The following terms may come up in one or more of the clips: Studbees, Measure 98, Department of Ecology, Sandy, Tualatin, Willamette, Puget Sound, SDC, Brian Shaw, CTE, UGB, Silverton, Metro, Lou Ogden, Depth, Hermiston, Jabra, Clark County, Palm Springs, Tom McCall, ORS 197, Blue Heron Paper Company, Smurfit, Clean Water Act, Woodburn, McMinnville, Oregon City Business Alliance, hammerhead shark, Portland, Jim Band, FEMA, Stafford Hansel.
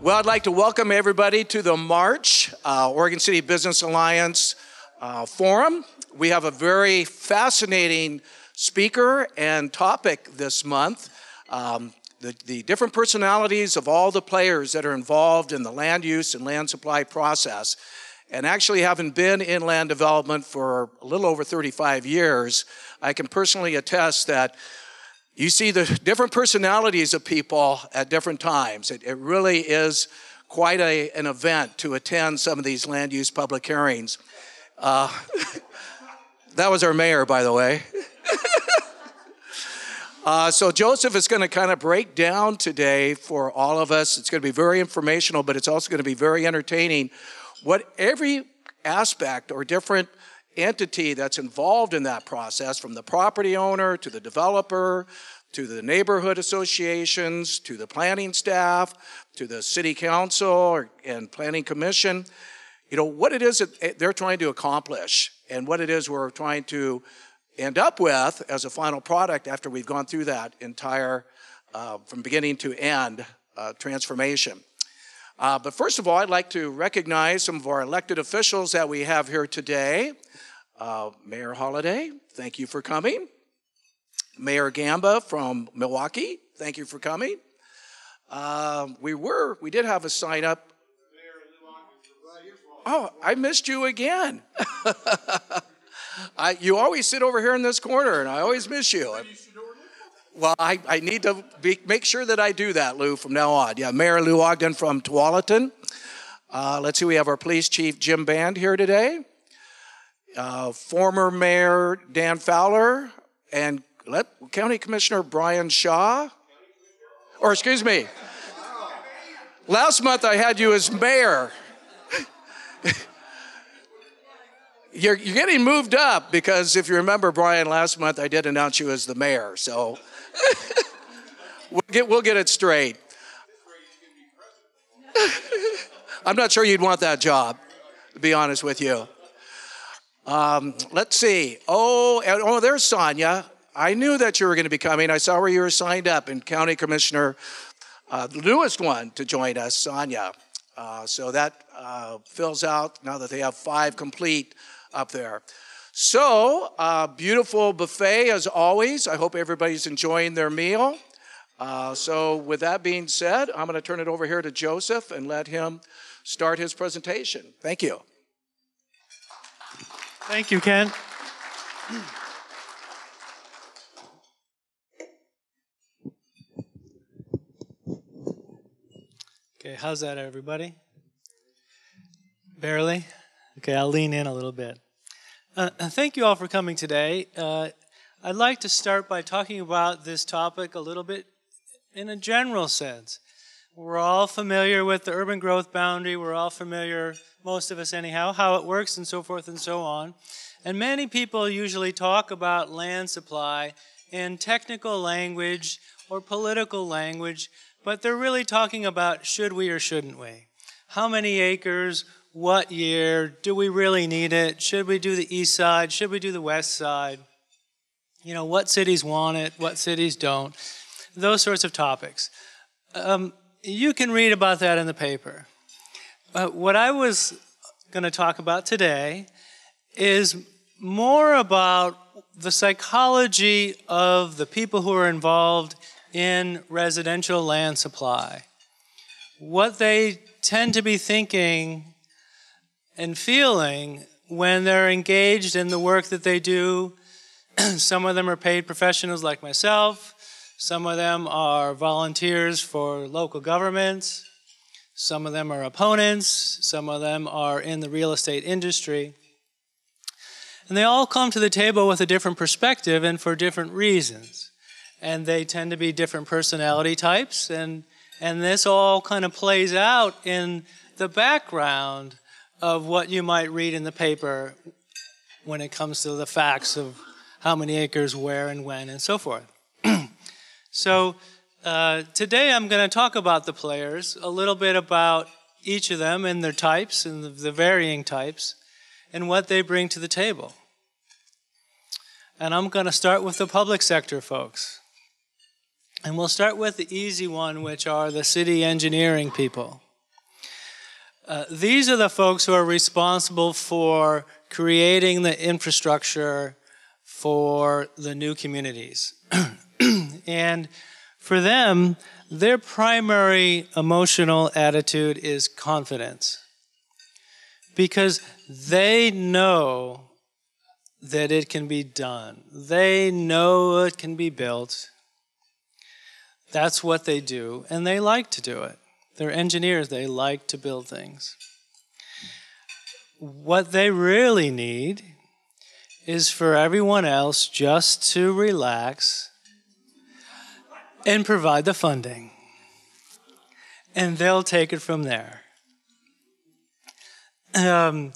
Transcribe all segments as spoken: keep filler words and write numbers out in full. Well, I'd like to welcome everybody to the March uh, Oregon City Business Alliance uh, Forum. We have a very fascinating speaker and topic this month. Um, the, the different personalities of all the players that are involved in the land use and land supply process. And actually, having been in land development for a little over thirty-five years, I can personally attest that you see the different personalities of people at different times. It, it really is quite a, an event to attend some of these land use public hearings. Uh, that was our mayor, by the way. uh, so Joseph is going to kind of break down today for all of us. It's going to be very informational, but it's also going to be very entertaining. What every aspect or different entity that's involved in that process, from the property owner to the developer to the neighborhood associations to the planning staff to the city council or, and planning commission, you know, what it is that they're trying to accomplish and what it is we're trying to end up with as a final product after we've gone through that entire, uh, from beginning to end, uh, transformation. Uh, but first of all, I'd like to recognize some of our elected officials that we have here today. Uh, Mayor Holliday, thank you for coming. Mayor Gamba from Milwaukee, thank you for coming. Uh, we were, we did have a sign up. Oh, I missed you again. I, you always sit over here in this corner, and I always miss you. I, Well, I, I need to be, make sure that I do that, Lou, from now on. Yeah, Mayor Lou Ogden from Tualatin. Uh, let's see, we have our police chief, Jim Band, here today. Uh, former Mayor Dan Fowler and let, County Commissioner Brian Shaw. Or excuse me, last month I had you as mayor. You're, you're getting moved up because if you remember, Brian, last month I did announce you as the mayor, so we'll, get, we'll get it straight. I'm not sure you'd want that job, to be honest with you. Um, let's see. Oh, and, oh, there's Sonia. I knew that you were going to be coming. I saw where you were signed up, and County Commissioner, uh, the newest one to join us, Sonia. Uh, so that uh, fills out now that they have five complete up there. So, uh, beautiful buffet as always. I hope everybody's enjoying their meal. Uh, so with that being said, I'm gonna turn it over here to Joseph and let him start his presentation. Thank you. Thank you, Ken. Okay, how's that, everybody? Barely? Okay, I'll lean in a little bit. Uh, thank you all for coming today. Uh, I'd like to start by talking about this topic a little bit in a general sense. We're all familiar with the urban growth boundary. We're all familiar, most of us anyhow, how it works and so forth and so on. And many people usually talk about land supply in technical language or political language, but they're really talking about should we or shouldn't we? How many acres? What year? Do we really need it? Should we do the east side? Should we do the west side? You know, what cities want it? What cities don't? Those sorts of topics. Um, you can read about that in the paper. Uh, what I was going to talk about today is more about the psychology of the people who are involved in residential land supply. What they tend to be thinking and feeling when they're engaged in the work that they do. Some of them are paid professionals like myself. Some of them are volunteers for local governments. Some of them are opponents. Some of them are in the real estate industry. And they all come to the table with a different perspective and for different reasons. And they tend to be different personality types. And, and this all kind of plays out in the background of what you might read in the paper when it comes to the facts of how many acres, where and when, and so forth. So uh, today I'm going to talk about the players, a little bit about each of them and their types and the, the varying types and what they bring to the table. And I'm going to start with the public sector folks. And we'll start with the easy one, which are the city engineering people. Uh, these are the folks who are responsible for creating the infrastructure for the new communities. And for them, their primary emotional attitude is confidence, because they know that it can be done. They know it can be built. That's what they do, and they like to do it. They're engineers. They like to build things. What they really need is for everyone else just to relax and provide the funding, and they'll take it from there. Um,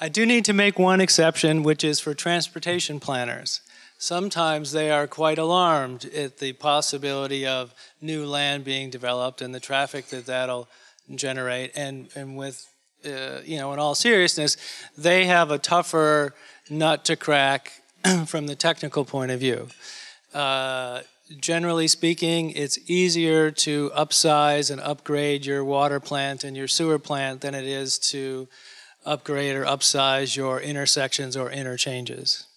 I do need to make one exception, which is for transportation planners. Sometimes they are quite alarmed at the possibility of new land being developed and the traffic that that'll generate. And, and with, uh, you know, in all seriousness, they have a tougher nut to crack from the technical point of view. Uh, generally speaking, it's easier to upsize and upgrade your water plant and your sewer plant than it is to upgrade or upsize your intersections or interchanges.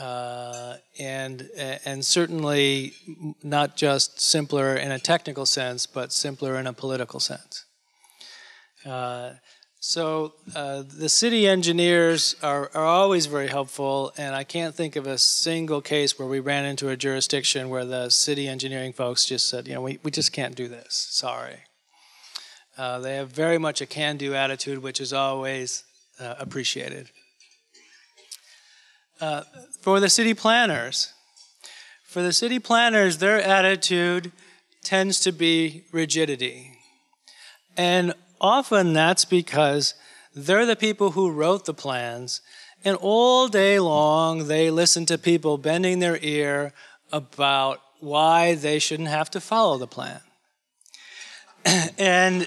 Uh, and, and certainly not just simpler in a technical sense, but simpler in a political sense. Uh, so uh, the city engineers are, are always very helpful, and I can't think of a single case where we ran into a jurisdiction where the city engineering folks just said, you know, we, we just can't do this, sorry. Uh, they have very much a can-do attitude, which is always uh, appreciated. Uh, for the city planners, for the city planners, their attitude tends to be rigidity. And often that's because they're the people who wrote the plans, and all day long they listen to people bending their ear about why they shouldn't have to follow the plan. And,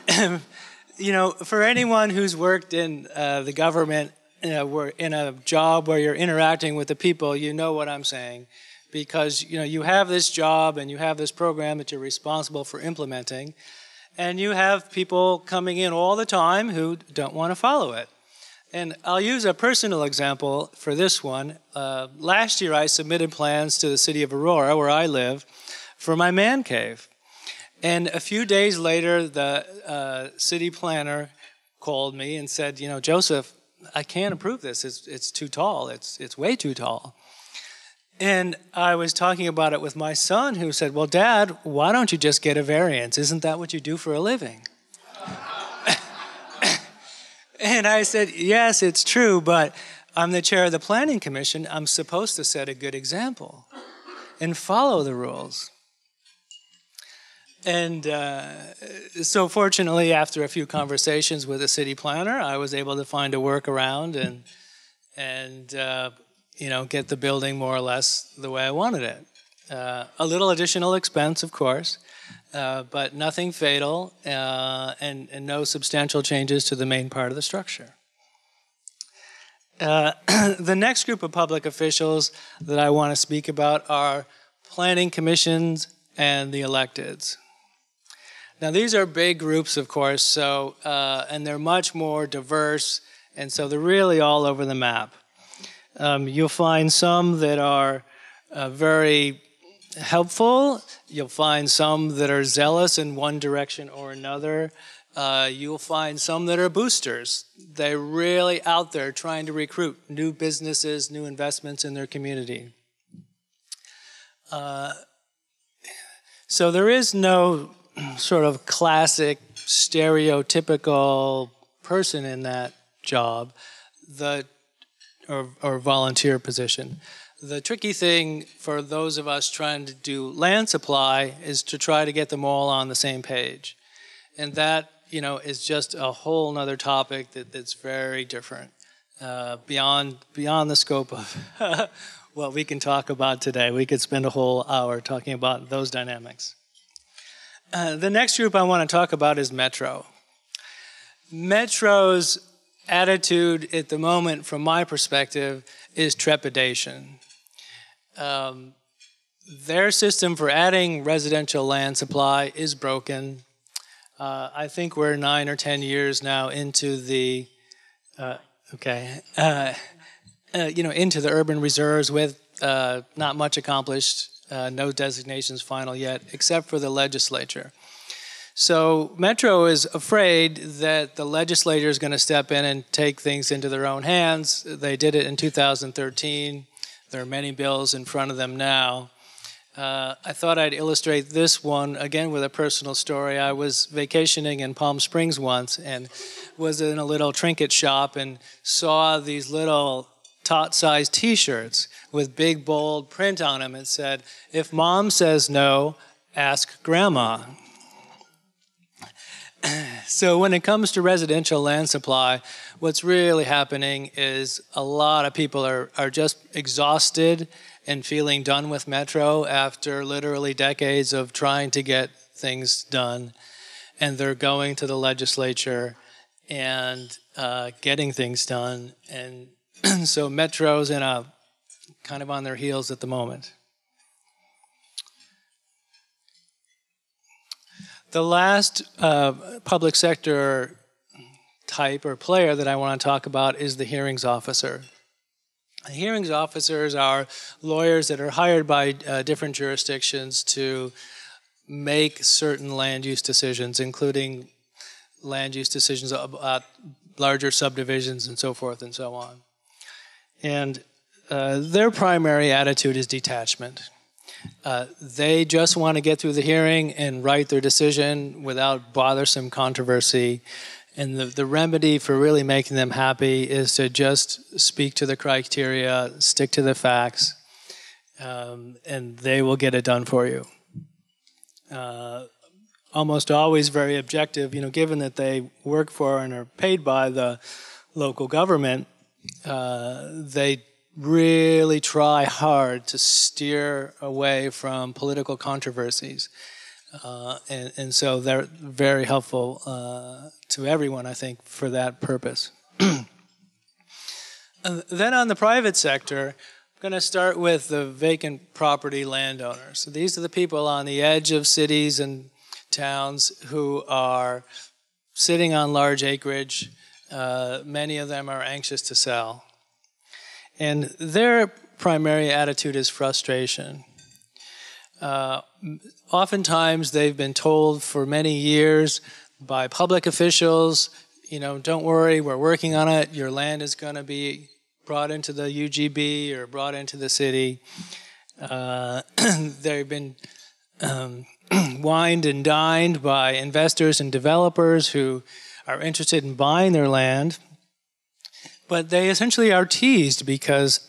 you know, for anyone who's worked in uh, the government, you know, we're in a job where you're interacting with the people, you know what I'm saying, because, you know, you have this job and you have this program that you're responsible for implementing, and you have people coming in all the time who don't want to follow it. And I'll use a personal example for this one. Uh, last year I submitted plans to the city of Aurora, where I live, for my man cave. And a few days later, the uh, city planner called me and said, you know, Joseph, I can't approve this. It's, it's too tall. It's, it's way too tall. And I was talking about it with my son, who said, well, Dad, why don't you just get a variance? Isn't that what you do for a living? And I said, yes, it's true, but I'm the chair of the Planning Commission. I'm supposed to set a good example and follow the rules. And uh, so fortunately, after a few conversations with a city planner, I was able to find a workaround and, and uh, you know, get the building more or less the way I wanted it. Uh, a little additional expense, of course, uh, but nothing fatal, uh, and, and no substantial changes to the main part of the structure. Uh, the next group of public officials that I want to speak about are planning commissions and the electeds. Now, these are big groups, of course, so, uh, and they're much more diverse, and so they're really all over the map. Um, you'll find some that are uh, very helpful. You'll find some that are zealous in one direction or another. Uh, you'll find some that are boosters. They're really out there trying to recruit new businesses, new investments in their community. Uh, so there is no sort of classic, stereotypical person in that job, the, or, or volunteer position. The tricky thing for those of us trying to do land supply is to try to get them all on the same page. And that, you know, is just a whole nother topic that, that's very different, uh, beyond, beyond the scope of what we can talk about today. We could spend a whole hour talking about those dynamics. Uh, the next group I want to talk about is Metro. Metro's attitude at the moment, from my perspective, is trepidation. Um, their system for adding residential land supply is broken. Uh, I think we're nine or ten years now into the, uh, okay, uh, uh, you know, into the urban reserves with uh, not much accomplished, uh, no designations final yet, except for the legislature. So Metro is afraid that the legislature is going to step in and take things into their own hands. They did it in two thousand thirteen. There are many bills in front of them now. Uh, I thought I'd illustrate this one, again, with a personal story. I was vacationing in Palm Springs once and was in a little trinket shop and saw these little tot-sized T-shirts with big, bold print on them. It said, "If Mom says no, ask Grandma." So when it comes to residential land supply, what's really happening is a lot of people are, are just exhausted and feeling done with Metro after literally decades of trying to get things done. And they're going to the legislature and uh, getting things done. And so Metro's in a, kind of on their heels at the moment. The last uh, public sector type or player that I want to talk about is the hearings officer. Hearings officers are lawyers that are hired by uh, different jurisdictions to make certain land use decisions, including land use decisions about larger subdivisions and so forth and so on. And uh, their primary attitude is detachment. Uh, they just want to get through the hearing and write their decision without bothersome controversy. And the, the remedy for really making them happy is to just speak to the criteria, stick to the facts, um, and they will get it done for you. Uh, almost always very objective, you know, given that they work for and are paid by the local government, uh, they really try hard to steer away from political controversies. Uh, and, and so they're very helpful uh, to everyone, I think, for that purpose. Then on the private sector, I'm going to start with the vacant property landowners. So these are the people on the edge of cities and towns who are sitting on large acreage. Uh, many of them are anxious to sell. And their primary attitude is frustration. Uh, oftentimes they've been told for many years by public officials, you know, don't worry, we're working on it, your land is going to be brought into the U G B or brought into the city. Uh, they've been um, wined and dined by investors and developers who are interested in buying their land. But they essentially are teased because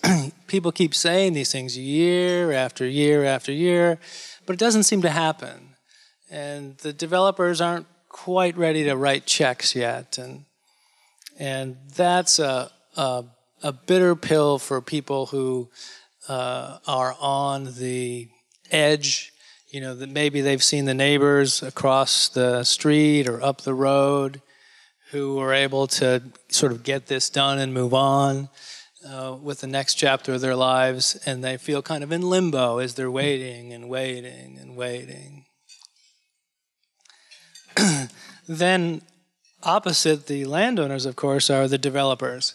people keep saying these things year after year after year, but it doesn't seem to happen. And the developers aren't quite ready to write checks yet. And, and that's a, a, a bitter pill for people who uh, are on the edge. You know, that maybe they've seen the neighbors across the street or up the road who were able to sort of get this done and move on uh, with the next chapter of their lives, and they feel kind of in limbo as they're waiting and waiting and waiting. Then opposite the landowners, of course, are the developers.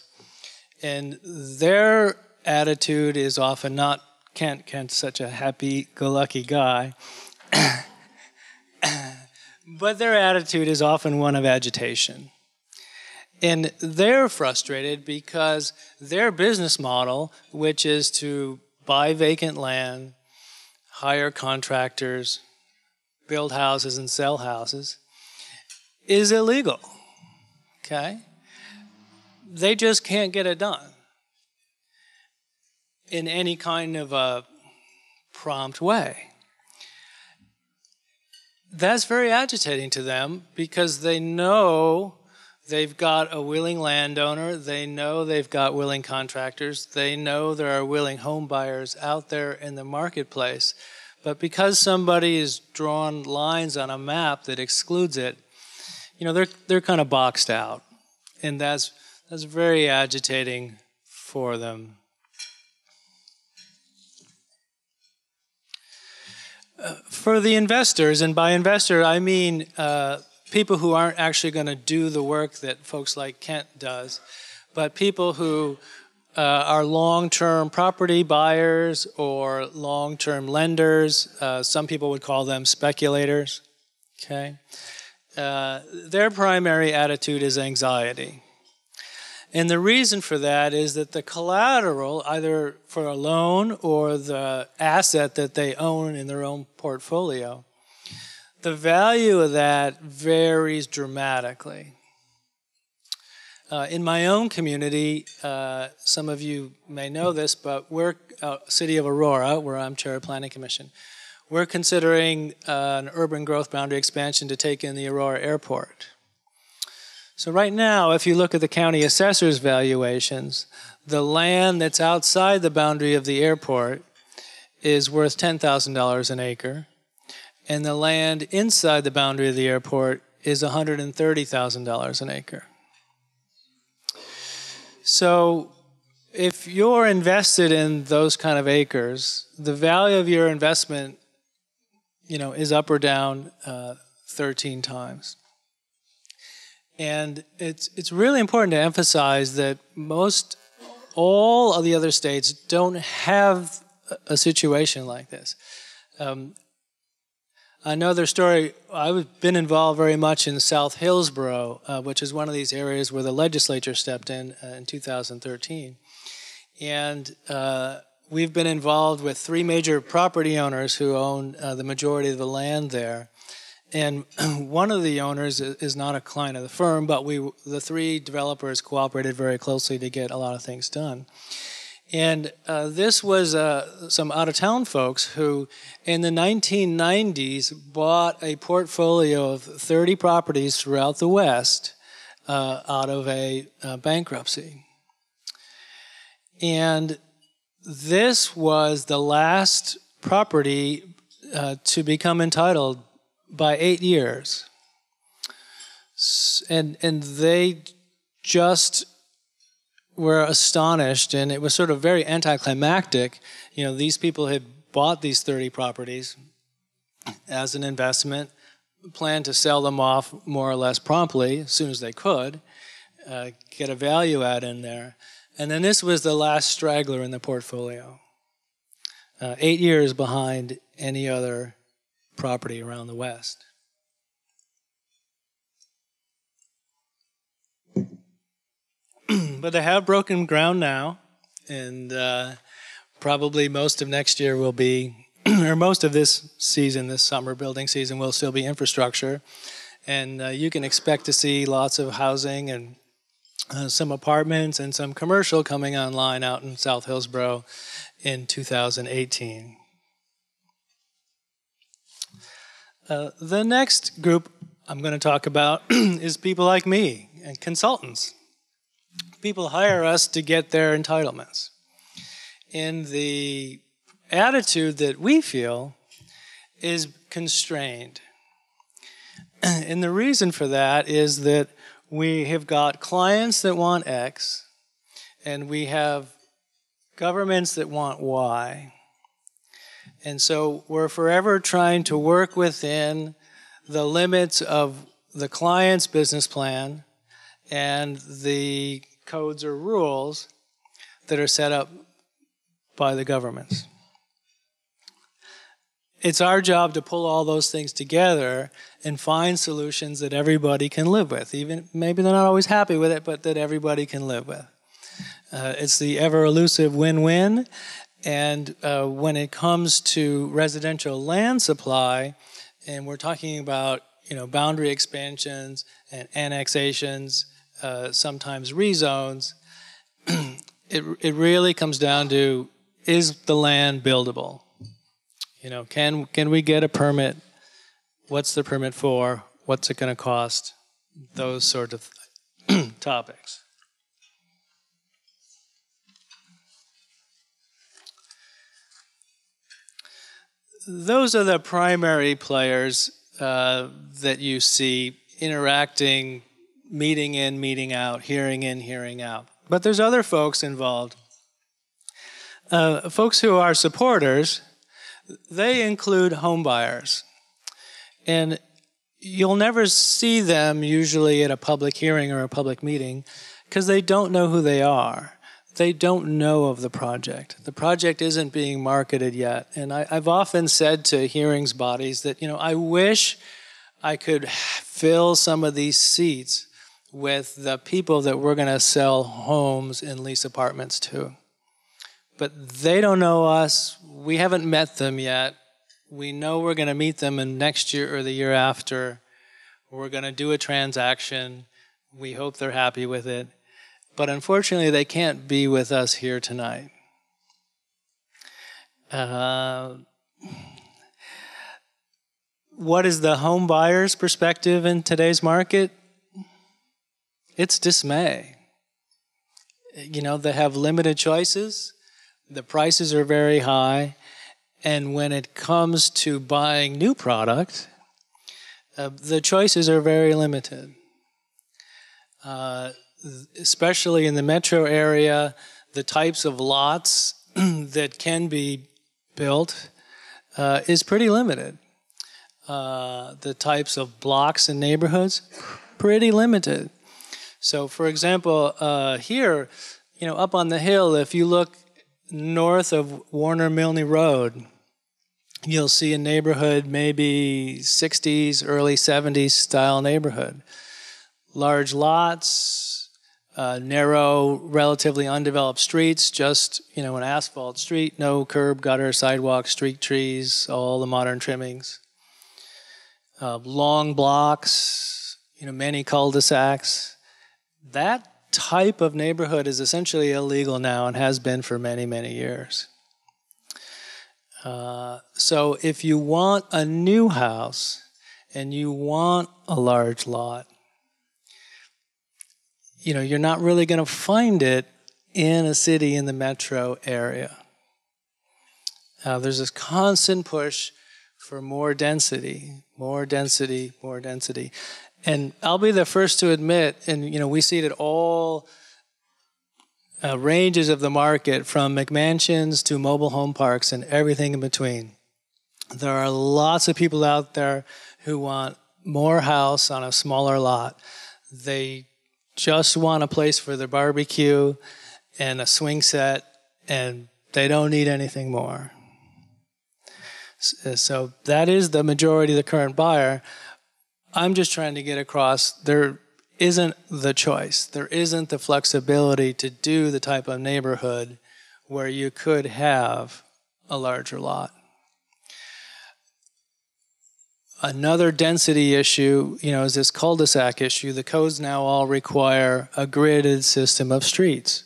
And their attitude is often not, Kent, Kent's such a happy-go-lucky guy, but their attitude is often one of agitation. And they're frustrated because their business model, which is to buy vacant land, hire contractors, build houses and sell houses, is illegal, okay? They just can't get it done in any kind of a prompt way. That's very agitating to them because they know they've got a willing landowner, they know they've got willing contractors, they know there are willing home buyers out there in the marketplace. But because somebody has drawn lines on a map that excludes it, you know, they're, they're kind of boxed out. And that's, that's very agitating for them. Uh, for the investors, and by investor I mean uh, people who aren't actually going to do the work that folks like Kent does, but people who uh, are long-term property buyers or long-term lenders. Uh, some people would call them speculators. Okay, uh, their primary attitude is anxiety. And the reason for that is that the collateral, either for a loan or the asset that they own in their own portfolio, the value of that varies dramatically. Uh, in my own community, uh, some of you may know this, but we're, uh, City of Aurora, where I'm chair of Planning Commission, we're considering uh, an urban growth boundary expansion to take in the Aurora Airport. So right now, if you look at the county assessor's valuations, the land that's outside the boundary of the airport is worth ten thousand dollars an acre, and the land inside the boundary of the airport is one hundred thirty thousand dollars an acre. So if you're invested in those kind of acres, the value of your investment, you know, is up or down uh, thirteen times. And it's, it's really important to emphasize that most, all of the other states don't have a situation like this. Um, another story, I've been involved very much in South Hillsboro, uh, which is one of these areas where the legislature stepped in uh, in two thousand thirteen. And uh, we've been involved with three major property owners who own uh, the majority of the land there. And one of the owners is not a client of the firm, but we, the three developers cooperated very closely to get a lot of things done. And uh, this was uh, some out-of-town folks who, in the nineteen nineties, bought a portfolio of thirty properties throughout the West uh, out of a uh, bankruptcy. And this was the last property uh, to become entitled by eight years, and and they just were astonished, and it was sort of very anticlimactic. You know, these people had bought these thirty properties as an investment, planned to sell them off more or less promptly as soon as they could, uh, get a value add in there, and then this was the last straggler in the portfolio, uh, eight years behind any other property around the West. But they have broken ground now, and uh, probably most of next year will be, or most of this season, this summer building season, will still be infrastructure. And uh, you can expect to see lots of housing and uh, some apartments and some commercial coming online out in South Hillsboro in two thousand eighteen. Uh, the next group I'm going to talk about is people like me and consultants. People hire us to get their entitlements. And the attitude that we feel is constrained. And the reason for that is that we have got clients that want X, and we have governments that want Y. And so we're forever trying to work within the limits of the client's business plan and the codes or rules that are set up by the governments. It's our job to pull all those things together and find solutions that everybody can live with. Even maybe they're not always happy with it, but that everybody can live with. Uh, it's the ever-elusive win-win. And uh, when it comes to residential land supply, and we're talking about, you know, boundary expansions and annexations, uh, sometimes rezones, it, it really comes down to, is the land buildable? You know, can, can we get a permit? What's the permit for? What's it going to cost? Those sort of topics. Those are the primary players uh, that you see interacting, meeting in, meeting out, hearing in, hearing out. But there's other folks involved. Uh, folks who are supporters, they include home buyers. And you'll never see them usually at a public hearing or a public meeting because they don't know who they are. They don't know of the project. The project isn't being marketed yet. And I, I've often said to hearings bodies that, you know, I wish I could fill some of these seats with the people that we're going to sell homes and lease apartments to. But they don't know us. We haven't met them yet. We know we're going to meet them in next year or the year after. We're going to do a transaction. We hope they're happy with it. But unfortunately, they can't be with us here tonight. Uh, what is the home buyer's perspective in today's market? It's dismay. You know, they have limited choices. The prices are very high. And when it comes to buying new product, uh, the choices are very limited. Uh, especially in the metro area, the types of lots that can be built uh, is pretty limited. Uh, the types of blocks and neighborhoods, pretty limited. So, for example, uh, here, you know, up on the hill, if you look north of Warner Milne Road, you'll see a neighborhood, maybe sixties, early seventies style neighborhood. Large lots, uh, narrow, relatively undeveloped streets, just, you know, an asphalt street, no curb, gutter, sidewalk, street trees, all the modern trimmings. Uh, long blocks, you know, many cul-de-sacs. That type of neighborhood is essentially illegal now and has been for many, many years. Uh, so if you want a new house and you want a large lot, you know, you're not really going to find it in a city in the metro area. Uh, there's this constant push for more density, more density, more density. And I'll be the first to admit, and you know, we see it at all uh, ranges of the market, from McMansions to mobile home parks and everything in between. There are lots of people out there who want more house on a smaller lot. They just want a place for their barbecue and a swing set, and they don't need anything more. So that is the majority of the current buyer. I'm just trying to get across there isn't the choice. There isn't the flexibility to do the type of neighborhood where you could have a larger lot. Another density issue, you know, is this cul-de-sac issue. The codes now all require a gridded system of streets.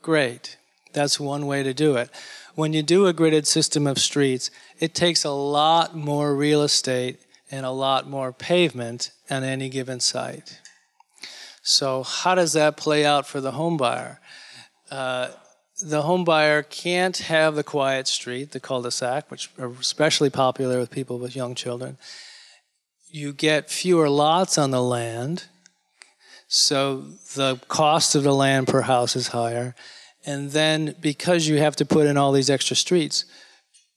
Great. That's one way to do it. When you do a gridded system of streets, it takes a lot more real estate and a lot more pavement on any given site. So how does that play out for the home buyer? Uh, the home buyer can't have the quiet street, the cul-de-sac, which are especially popular with people with young children. You get fewer lots on the land, so the cost of the land per house is higher. And then because you have to put in all these extra streets,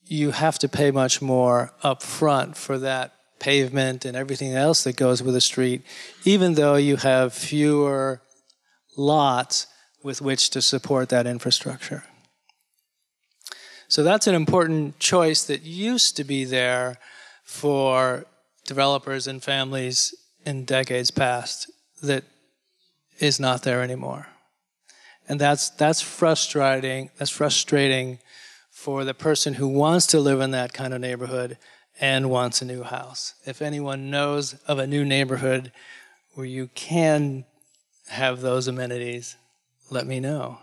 you have to pay much more up front for that pavement and everything else that goes with a street, even though you have fewer lots with which to support that infrastructure. So that's an important choice that used to be there for developers and families in decades past that is not there anymore. And that's, that's frustrating, that's frustrating for the person who wants to live in that kind of neighborhood and wants a new house. If anyone knows of a new neighborhood where you can have those amenities, let me know.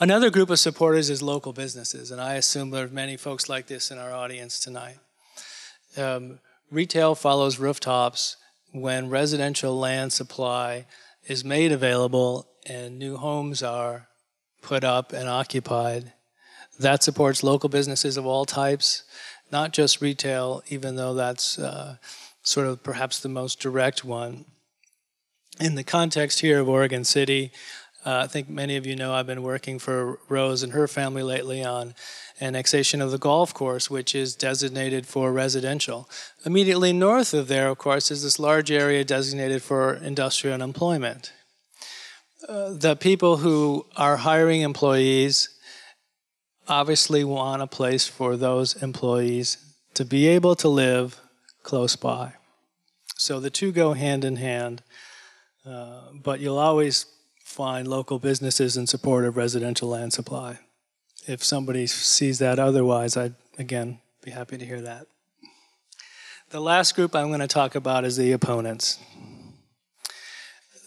Another group of supporters is local businesses, and I assume there are many folks like this in our audience tonight. Um, retail follows rooftops when residential land supply is made available and new homes are put up and occupied. That supports local businesses of all types, not just retail, even though that's uh, sort of perhaps the most direct one. In the context here of Oregon City, Uh, I think many of you know I've been working for Rose and her family lately on annexation of the golf course, which is designated for residential. Immediately north of there, of course, is this large area designated for industrial and employment. Uh, the people who are hiring employees obviously want a place for those employees to be able to live close by. So the two go hand in hand, uh, but you'll always find local businesses in support of residential land supply. If somebody sees that otherwise, I'd, again, be happy to hear that. The last group I'm going to talk about is the opponents.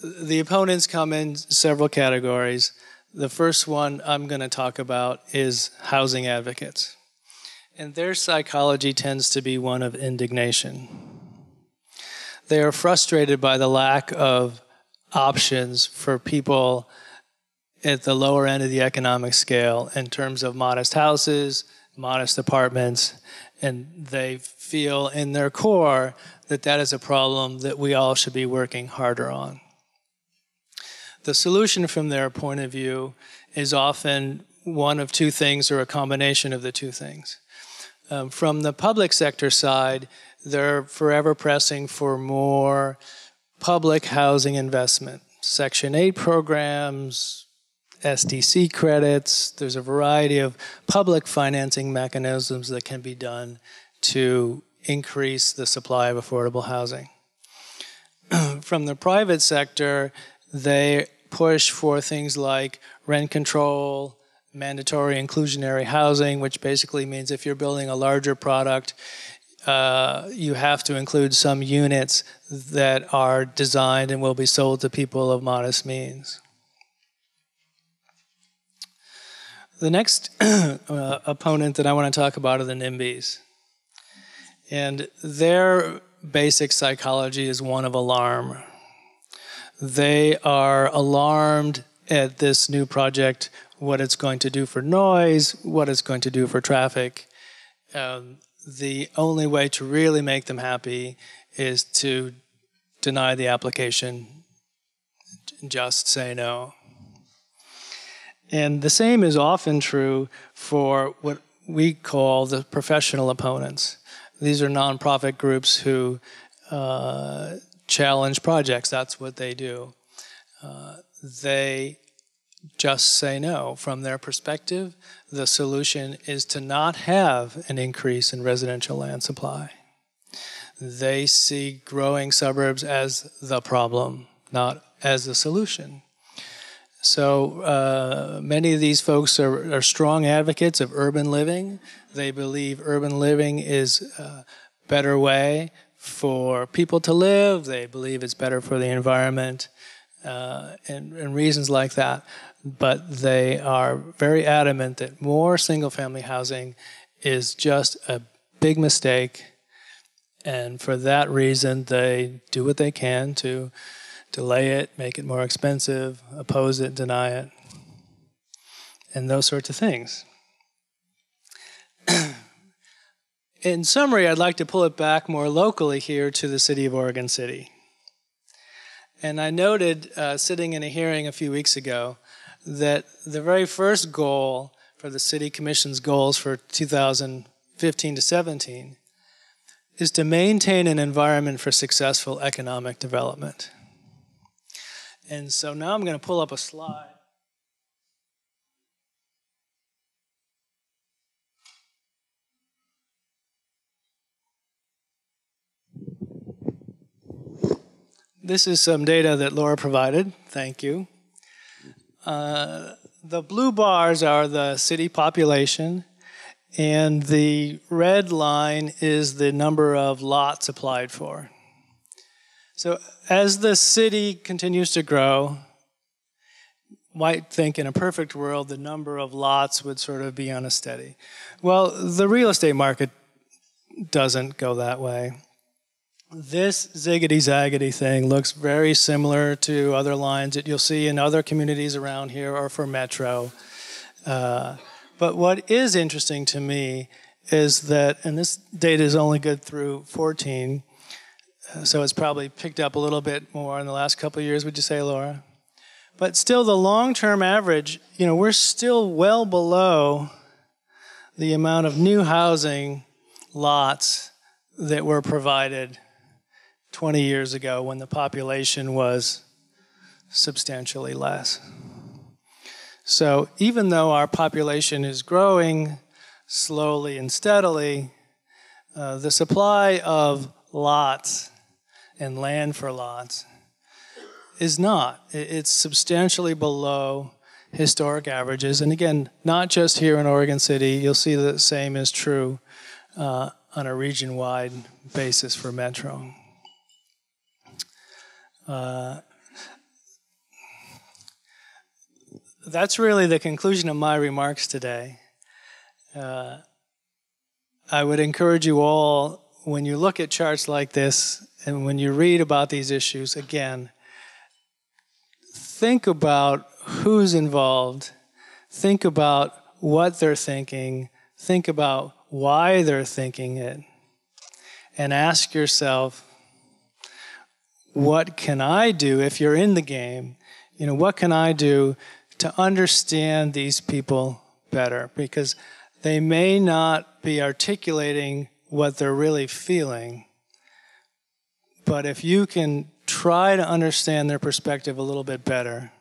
The opponents come in several categories. The first one I'm going to talk about is housing advocates. And their psychology tends to be one of indignation. They are frustrated by the lack of options for people at the lower end of the economic scale in terms of modest houses, modest apartments, and they feel in their core that that is a problem that we all should be working harder on. The solution from their point of view is often one of two things or a combination of the two things. Um, from the public sector side, they're forever pressing for more public housing investment. Section eight programs, S D C credits, there's a variety of public financing mechanisms that can be done to increase the supply of affordable housing. From the private sector, they push for things like rent control, mandatory inclusionary housing, which basically means if you're building a larger product, uh, you have to include some units that are designed and will be sold to people of modest means. The next uh, opponent that I want to talk about are the NIMBYs. And their basic psychology is one of alarm. They are alarmed at this new project, what it's going to do for noise, what it's going to do for traffic. Um, the only way to really make them happy is to deny the application, just say no. And the same is often true for what we call the professional opponents. These are nonprofit groups who uh, challenge projects. That's what they do. Uh, they just say no. From their perspective, the solution is to not have an increase in residential land supply. They see growing suburbs as the problem, not as the solution. So uh, many of these folks are, are strong advocates of urban living. They believe urban living is a better way for people to live. They believe it's better for the environment uh, and, and reasons like that. But they are very adamant that more single-family housing is just a big mistake. And for that reason, they do what they can to delay it, make it more expensive, oppose it, deny it, and those sorts of things. In summary, I'd like to pull it back more locally here to the city of Oregon City. And I noted, uh, sitting in a hearing a few weeks ago, that the very first goal for the City Commission's goals for two thousand fifteen to seventeen is to maintain an environment for successful economic development. And so now I'm going to pull up a slide. This is some data that Laura provided. Thank you. Uh, the blue bars are the city population, and the red line is the number of lots applied for. So as the city continues to grow, might think in a perfect world the number of lots would sort of be on a steady. Well, the real estate market doesn't go that way. This ziggity-zaggity thing looks very similar to other lines that you'll see in other communities around here or for Metro. Uh, but what is interesting to me is that, and this data is only good through fourteen, so it's probably picked up a little bit more in the last couple of years, would you say, Laura? But still, the long-term average, you know, we're still well below the amount of new housing lots that were provided twenty years ago when the population was substantially less. So even though our population is growing slowly and steadily, uh, the supply of lots and land for lots is not. It's substantially below historic averages. And again, not just here in Oregon City. You'll see the same is true uh, on a region-wide basis for Metro. Uh, that's really the conclusion of my remarks today. Uh, I would encourage you all, when you look at charts like this and when you read about these issues, again, think about who's involved, think about what they're thinking, think about why they're thinking it, and ask yourself, what can I do if you're in the game? You know, what can I do to understand these people better? Because they may not be articulating what they're really feeling, but if you can try to understand their perspective a little bit better,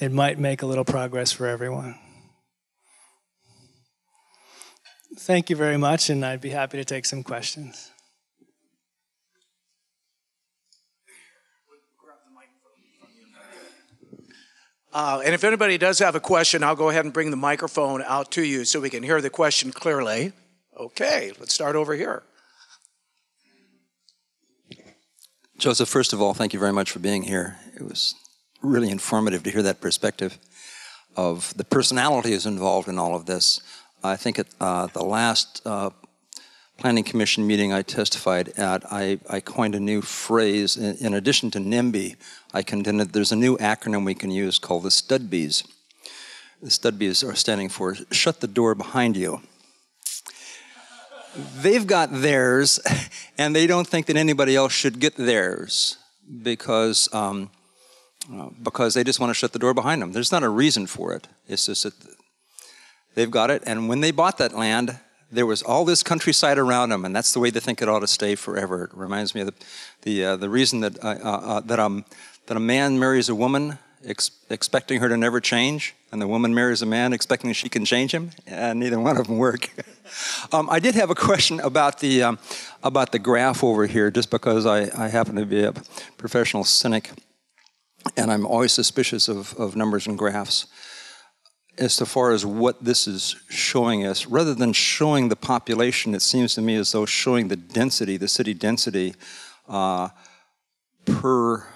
it might make a little progress for everyone. Thank you very much, and I'd be happy to take some questions. Uh, and if anybody does have a question, I'll go ahead and bring the microphone out to you so we can hear the question clearly. Okay, let's start over here. Joseph, first of all, thank you very much for being here. It was really informative to hear that perspective of the personalities involved in all of this. I think at uh, the last uh, Planning Commission meeting I testified at, I, I coined a new phrase. In, in addition to NIMBY, I contended there's a new acronym we can use called the Studbees. The Studbees are standing for shut the door behind you. They've got theirs, and they don't think that anybody else should get theirs because, um, because they just want to shut the door behind them. There's not a reason for it. It's just that they've got it, and when they bought that land, there was all this countryside around them, and that's the way they think it ought to stay forever. It reminds me of the, the, uh, the reason that, I, uh, uh, that, um, that a man marries a woman ex expecting her to never change, and the woman marries a man expecting she can change him, and neither one of them work. um, I did have a question about the, um, about the graph over here, just because I, I happen to be a professional cynic, and I'm always suspicious of, of numbers and graphs. As to far as what this is showing us, rather than showing the population, it seems to me as though showing the density, the city density, uh, per,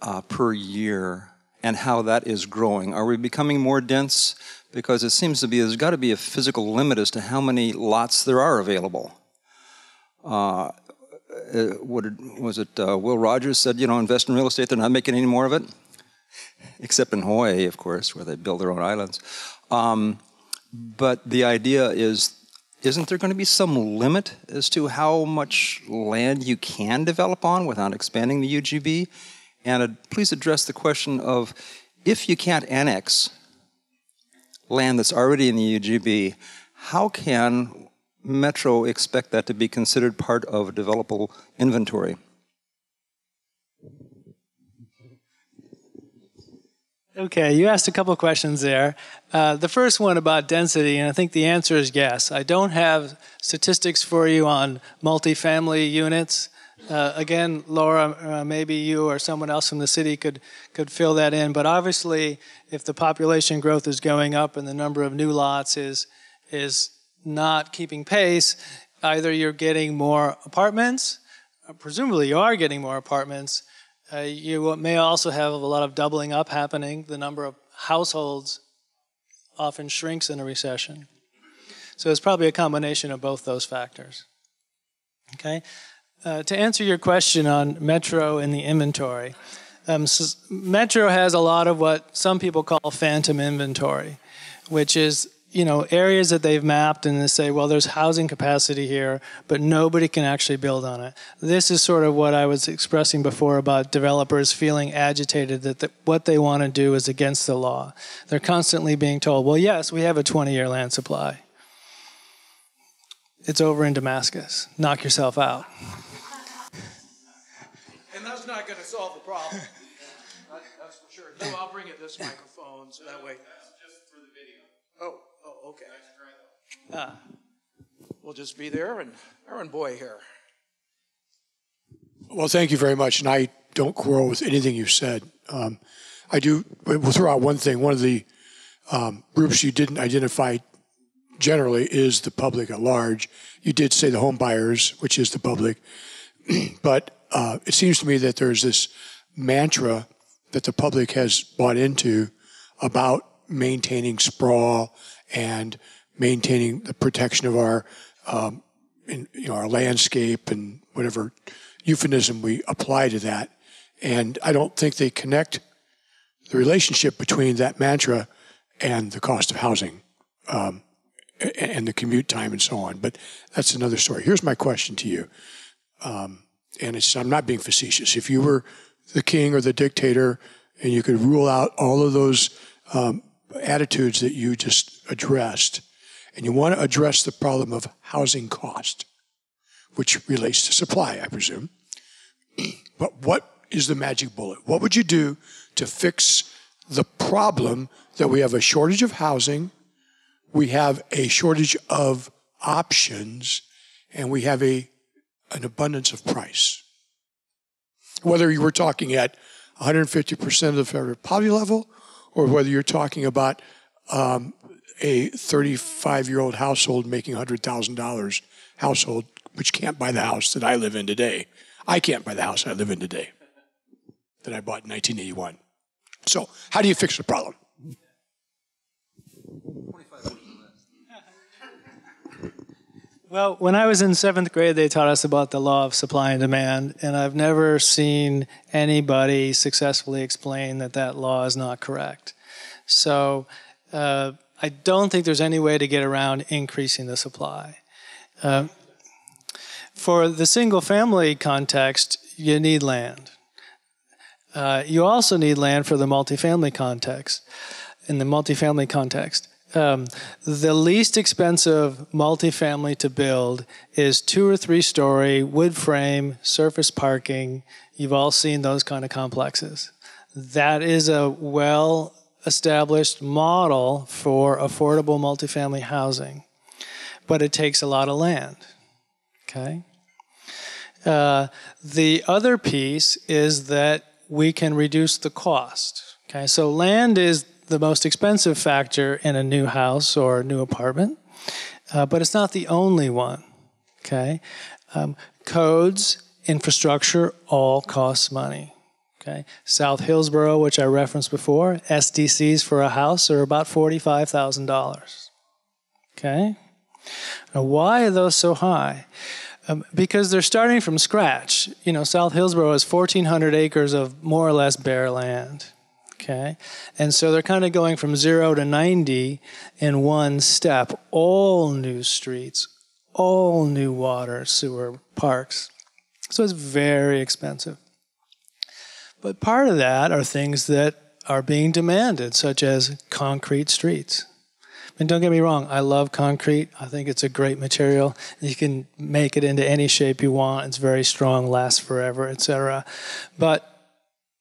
uh, per year, and how that is growing. Are we becoming more dense? Because it seems to be, there's got to be a physical limit as to how many lots there are available. Uh, what did, was it uh, Will Rogers said, you know, invest in real estate, they're not making any more of it? Except in Hawaii, of course, where they build their own islands. Um, but the idea is, isn't there going to be some limit as to how much land you can develop on without expanding the U G B? And uh, please address the question of, if you can't annex land that's already in the U G B, how can Metro expect that to be considered part of developable inventory? Okay, you asked a couple of questions there. Uh, the first one about density, and I think the answer is yes. I don't have statistics for you on multifamily units. Uh, again, Laura, uh, maybe you or someone else from the city could, could fill that in. But obviously, if the population growth is going up and the number of new lots is, is not keeping pace, either you're getting more apartments, presumably you are getting more apartments. Uh, you may also have a lot of doubling up happening. The number of households often shrinks in a recession. So it's probably a combination of both those factors. Okay? Uh, to answer your question on Metro and the inventory, um, so Metro has a lot of what some people call phantom inventory, which is you know, areas that they've mapped and they say, well, there's housing capacity here, but nobody can actually build on it. This is sort of what I was expressing before about developers feeling agitated that the, what they want to do is against the law. They're constantly being told, well, yes, we have a twenty-year land supply. It's over in Damascus. Knock yourself out. And that's not going to solve the problem. That, that's for sure. No, I'll bring it this microphone so that way. That's just for the video. Oh. Oh, okay. Uh, we'll just be the errand, errand boy here. Well, thank you very much, and I don't quarrel with anything you said. Um, I do, we'll throw out one thing. One of the um, groups you didn't identify generally is the public at large. You did say the home buyers, which is the public, but uh, it seems to me that there's this mantra that the public has bought into about maintaining sprawl and maintaining the protection of our, um, in, you know, our landscape and whatever euphemism we apply to that. And I don't think they connect the relationship between that mantra and the cost of housing um, and, and the commute time and so on. But that's another story. Here's my question to you. Um, and it's, I'm not being facetious. If you were the king or the dictator and you could rule out all of those um, attitudes that you just addressed, and you want to address the problem of housing cost, which relates to supply, I presume. But what is the magic bullet? What would you do to fix the problem that we have a shortage of housing, we have a shortage of options, and we have a an abundance of price? Whether you were talking at one hundred fifty percent of the federal poverty level, or whether you're talking about um, a thirty-five-year-old household making one hundred thousand dollars household, which can't buy the house that I live in today. I can't buy the house I live in today that I bought in nineteen eighty-one. So how do you fix the problem? Well, when I was in seventh grade, they taught us about the law of supply and demand, and I've never seen anybody successfully explain that that law is not correct. So uh, I don't think there's any way to get around increasing the supply. Uh, for the single-family context, you need land. Uh, you also need land for the multifamily context. In the multifamily context. Um, the least expensive multifamily to build is two or three story, wood frame, surface parking. You've all seen those kind of complexes. That is a well established model for affordable multifamily housing, but it takes a lot of land, okay? Uh, the other piece is that we can reduce the cost, okay? So land is the most expensive factor in a new house or a new apartment, uh, but it's not the only one, okay? Um, codes, infrastructure, all costs money, okay? South Hillsboro, which I referenced before, S D Cs for a house are about forty-five thousand dollars, okay? Now, why are those so high? Um, because they're starting from scratch. You know, South Hillsboro has fourteen hundred acres of more or less bare land, okay? And so they're kind of going from zero to ninety in one step. All new streets, all new water, sewer, parks. So it's very expensive. But part of that are things that are being demanded, such as concrete streets. And don't get me wrong, I love concrete. I think it's a great material. You can make it into any shape you want. It's very strong, lasts forever, et cetera. But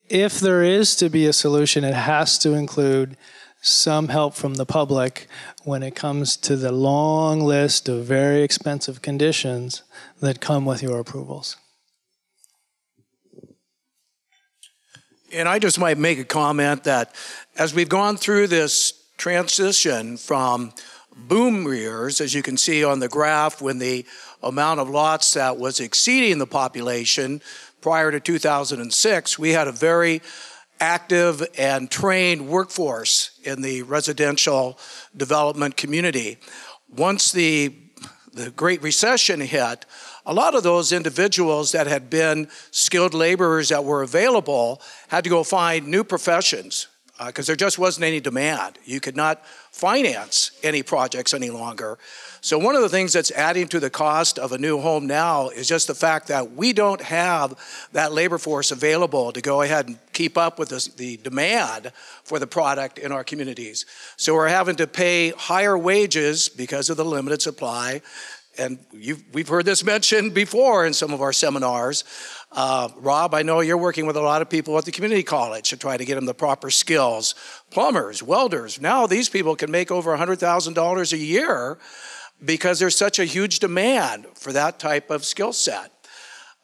if there is to be a solution, it has to include some help from the public when it comes to the long list of very expensive conditions that come with your approvals. And I just might make a comment that as we've gone through this transition from boom years, as you can see on the graph, when the amount of lots that was exceeding the population prior to two thousand six, we had a very active and trained workforce in the residential development community. Once the, the Great Recession hit, a lot of those individuals that had been skilled laborers that were available had to go find new professions. because uh, there just wasn't any demand. You could not finance any projects any longer. So one of the things that's adding to the cost of a new home now is just the fact that we don't have that labor force available to go ahead and keep up with this, the demand for the product in our communities. So we're having to pay higher wages because of the limited supply. And you've, we've heard this mentioned before in some of our seminars. Uh, Rob, I know you're working with a lot of people at the community college to try to get them the proper skills. Plumbers, welders, now these people can make over one hundred thousand dollars a year because there's such a huge demand for that type of skill set.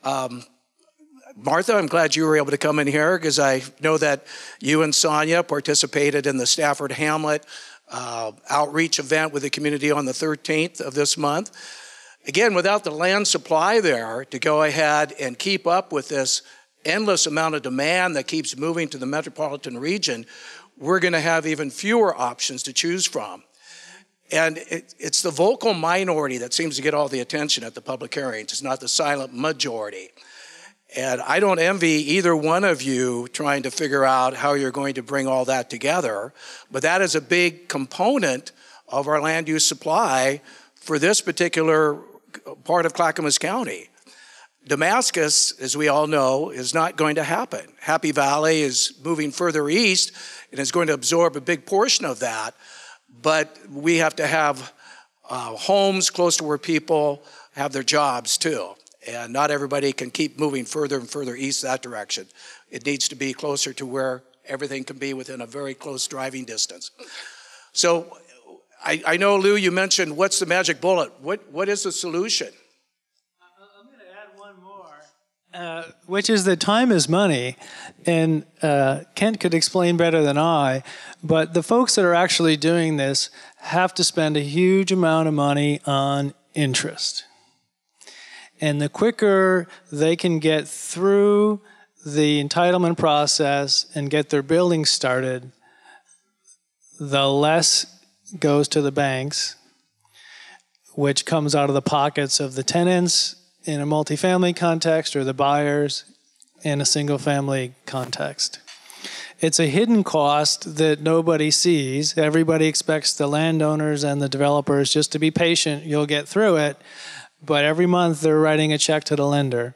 Um, Martha, I'm glad you were able to come in here because I know that you and Sonia participated in the Stafford Hamlet uh, outreach event with the community on the thirteenth of this month. Again, without the land supply there to go ahead and keep up with this endless amount of demand that keeps moving to the metropolitan region, we're going to have even fewer options to choose from. And it, it's the vocal minority that seems to get all the attention at the public hearings. It's not the silent majority. And I don't envy either one of you trying to figure out how you're going to bring all that together. But that is a big component of our land use supply for this particular part of Clackamas County. Damascus, as we all know, is not going to happen. Happy Valley is moving further east and is going to absorb a big portion of that. But we have to have uh, homes close to where people have their jobs too. And not everybody can keep moving further and further east that direction. It needs to be closer to where everything can be within a very close driving distance. So I, I know, Lou, you mentioned what's the magic bullet? What, what is the solution? I'm going to add one more, uh, which is that time is money. And uh, Kent could explain better than I, but the folks that are actually doing this have to spend a huge amount of money on interest. And the quicker they can get through the entitlement process and get their building started, the less goes to the banks, which comes out of the pockets of the tenants in a multifamily context or the buyers in a single-family context. It's a hidden cost that nobody sees. Everybody expects the landowners and the developers just to be patient, you'll get through it. But every month they're writing a check to the lender.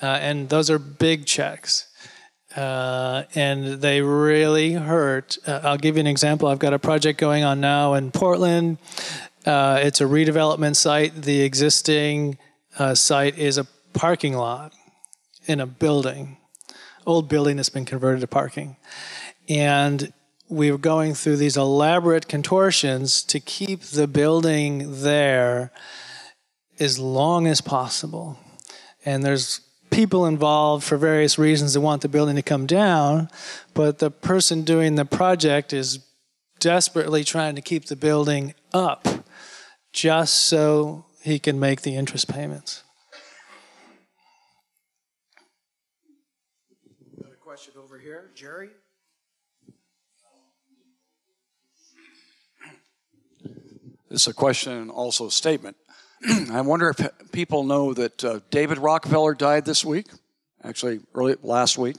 Uh, and those are big checks. Uh, and they really hurt. Uh, I'll give you an example. I've got a project going on now in Portland. Uh, it's a redevelopment site. The existing uh, site is a parking lot in a building, old building that's been converted to parking. And we were going through these elaborate contortions to keep the building there as long as possible. And there's people involved for various reasons that want the building to come down, but the person doing the project is desperately trying to keep the building up just so he can make the interest payments. Got a question over here, Jerry? It's a question and also a statement. I wonder if people know that uh, David Rockefeller died this week, actually early last week.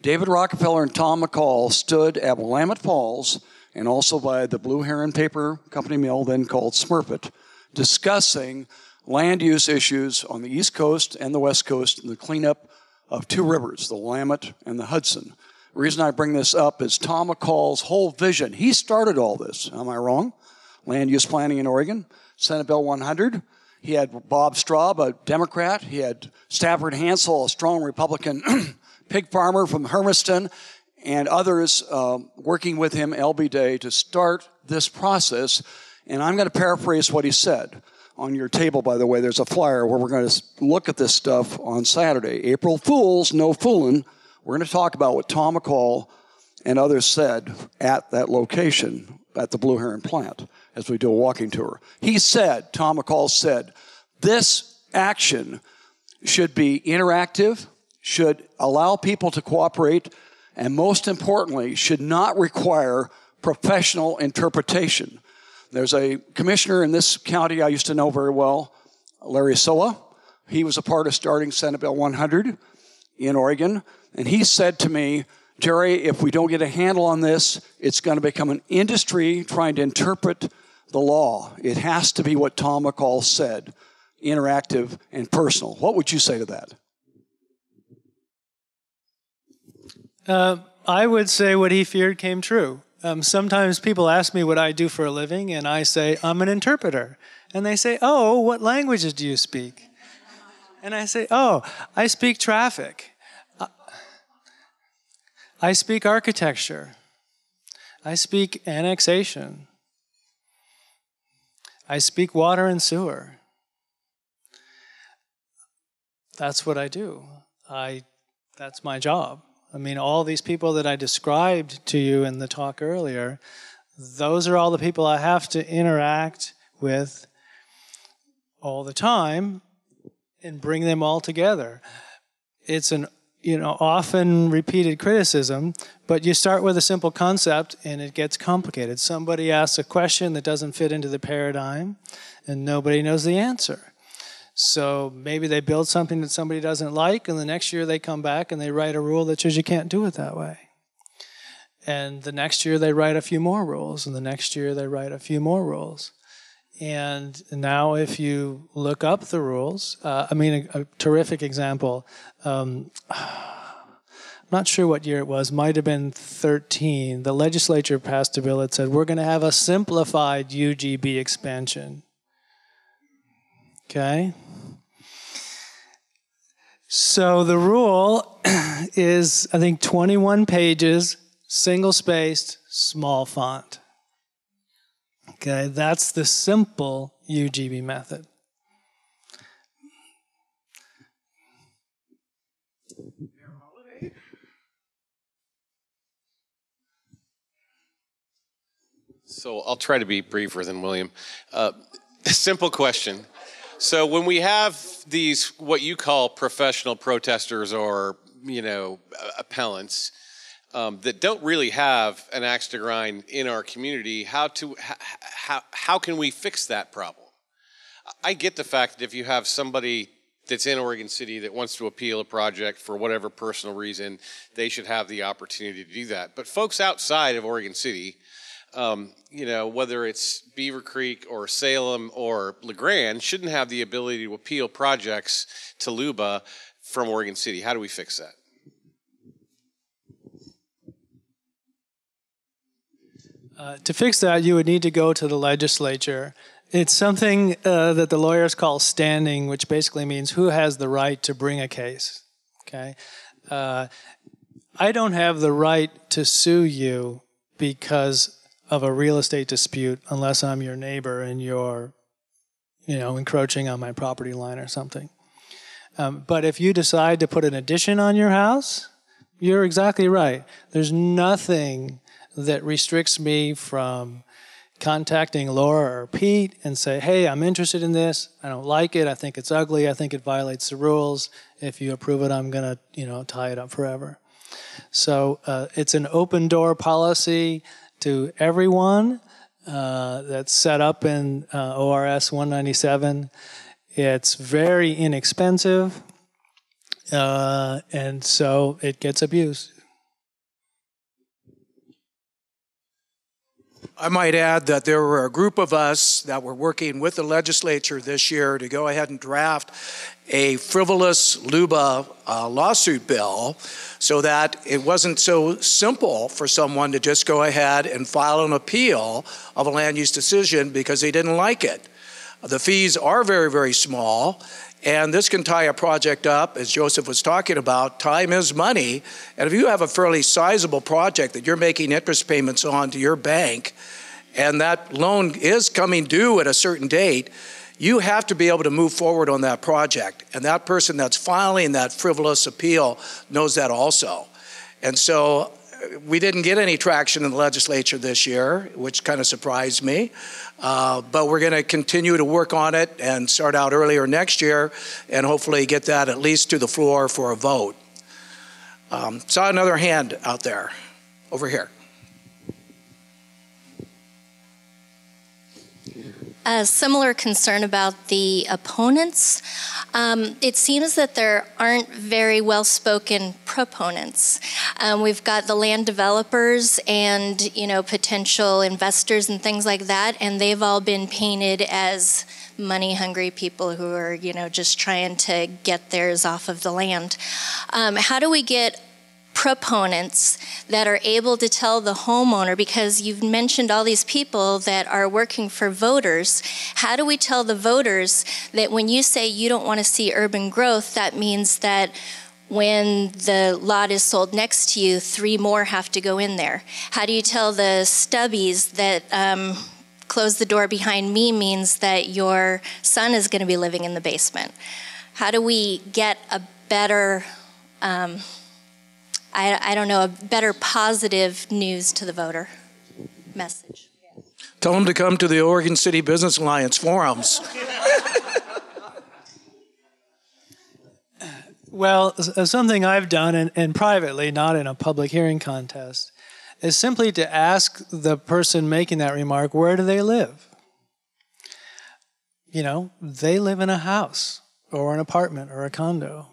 David Rockefeller and Tom McCall stood at Willamette Falls and also by the Blue Heron Paper Company mill, then called Smurfit, discussing land use issues on the East Coast and the West Coast and the cleanup of two rivers, the Willamette and the Hudson. The reason I bring this up is Tom McCall's whole vision. He started all this, am I wrong? Land use planning in Oregon. Senate Bill one hundred. He had Bob Straub, a Democrat. He had Stafford Hansel, a strong Republican pig farmer from Hermiston, and others um, working with him, L B Day, to start this process. And I'm going to paraphrase what he said. On your table, by the way, there's a flyer where we're going to look at this stuff on Saturday. April Fools, no fooling. We're going to talk about what Tom McCall and others said at that location, at the Blue Heron plant, as we do a walking tour. He said, Tom McCall said, this action should be interactive, should allow people to cooperate, and most importantly, should not require professional interpretation. There's a commissioner in this county I used to know very well, Larry Soa. He was a part of starting Senate Bill one hundred in Oregon, and he said to me, Jerry, if we don't get a handle on this, it's going to become an industry trying to interpret the law. It has to be what Tom McCall said, interactive and personal. What would you say to that? Uh, I would say what he feared came true. Um, sometimes people ask me what I do for a living, and I say, I'm an interpreter. And they say, oh, what languages do you speak? And I say, oh, I speak traffic. I speak architecture. I speak annexation. I speak water and sewer. That's what I do. I, that's my job. I mean, all these people that I described to you in the talk earlier, those are all the people I have to interact with all the time and bring them all together. It's an, you know, often repeated criticism, but you start with a simple concept and it gets complicated. Somebody asks a question that doesn't fit into the paradigm and nobody knows the answer. So maybe they build something that somebody doesn't like, and the next year they come back and they write a rule that says you can't do it that way. And the next year they write a few more rules, and the next year they write a few more rules. And now if you look up the rules, uh, I mean, a, a terrific example. Um, I'm not sure what year it was. Might have been thirteen. The legislature passed a bill that said, we're going to have a simplified U G B expansion. Okay? So the rule is, I think, twenty-one pages, single-spaced, small font. Okay, that's the simple U G B method. So I'll try to be briefer than William. Uh, simple question. So when we have these, what you call professional protesters or, you know, appellants, Um, that don't really have an axe to grind in our community, how to how, how how can we fix that problem? I get the fact that if you have somebody that's in Oregon City that wants to appeal a project for whatever personal reason, they should have the opportunity to do that. But folks outside of Oregon City, um, you know, whether it's Beaver Creek or Salem or LeGrand, shouldn't have the ability to appeal projects to LUBA from Oregon City. How do we fix that? Uh, to fix that, you would need to go to the legislature. It's something uh, that the lawyers call standing, which basically means who has the right to bring a case. Okay, uh, I don't have the right to sue you because of a real estate dispute unless I'm your neighbor and you're, you know, encroaching on my property line or something. Um, but if you decide to put an addition on your house, you're exactly right. There's nothing that restricts me from contacting Laura or Pete and say, hey, I'm interested in this. I don't like it. I think it's ugly. I think it violates the rules. If you approve it, I'm going to, you know, tie it up forever. So uh, it's an open door policy to everyone uh, that's set up in uh, O R S one ninety-seven. It's very inexpensive, uh, and so it gets abused. I might add that there were a group of us that were working with the legislature this year to go ahead and draft a frivolous LUBA uh, lawsuit bill so that it wasn't so simple for someone to just go ahead and file an appeal of a land use decision because they didn't like it. The fees are very, very small. And this can tie a project up, as Joseph was talking about. Time is money. And if you have a fairly sizable project that you're making interest payments on to your bank, and that loan is coming due at a certain date, you have to be able to move forward on that project. And that person that's filing that frivolous appeal knows that also. And so we didn't get any traction in the legislature this year, which kind of surprised me. Uh, but we're going to continue to work on it and start out earlier next year and hopefully get that at least to the floor for a vote. Um, saw another hand out there, over here. A similar concern about the opponents. Um, it seems that there aren't very well-spoken proponents. Um, we've got the land developers and, you know, potential investors and things like that, and they've all been painted as money-hungry people who are, you know, just trying to get theirs off of the land. Um, how do we get proponents that are able to tell the homeowner, because you've mentioned all these people that are working for voters, how do we tell the voters that when you say you don't want to see urban growth, that means that when the lot is sold next to you, three more have to go in there? How do you tell the Studbees that um, close the door behind me means that your son is going to be living in the basement? How do we get a better um, I, I don't know, a better positive news to the voter message? Tell them to come to the Oregon City Business Alliance forums. Well, something I've done, and, and privately, not in a public hearing contest, is simply to ask the person making that remark, where do they live? You know, they live in a house or an apartment or a condo.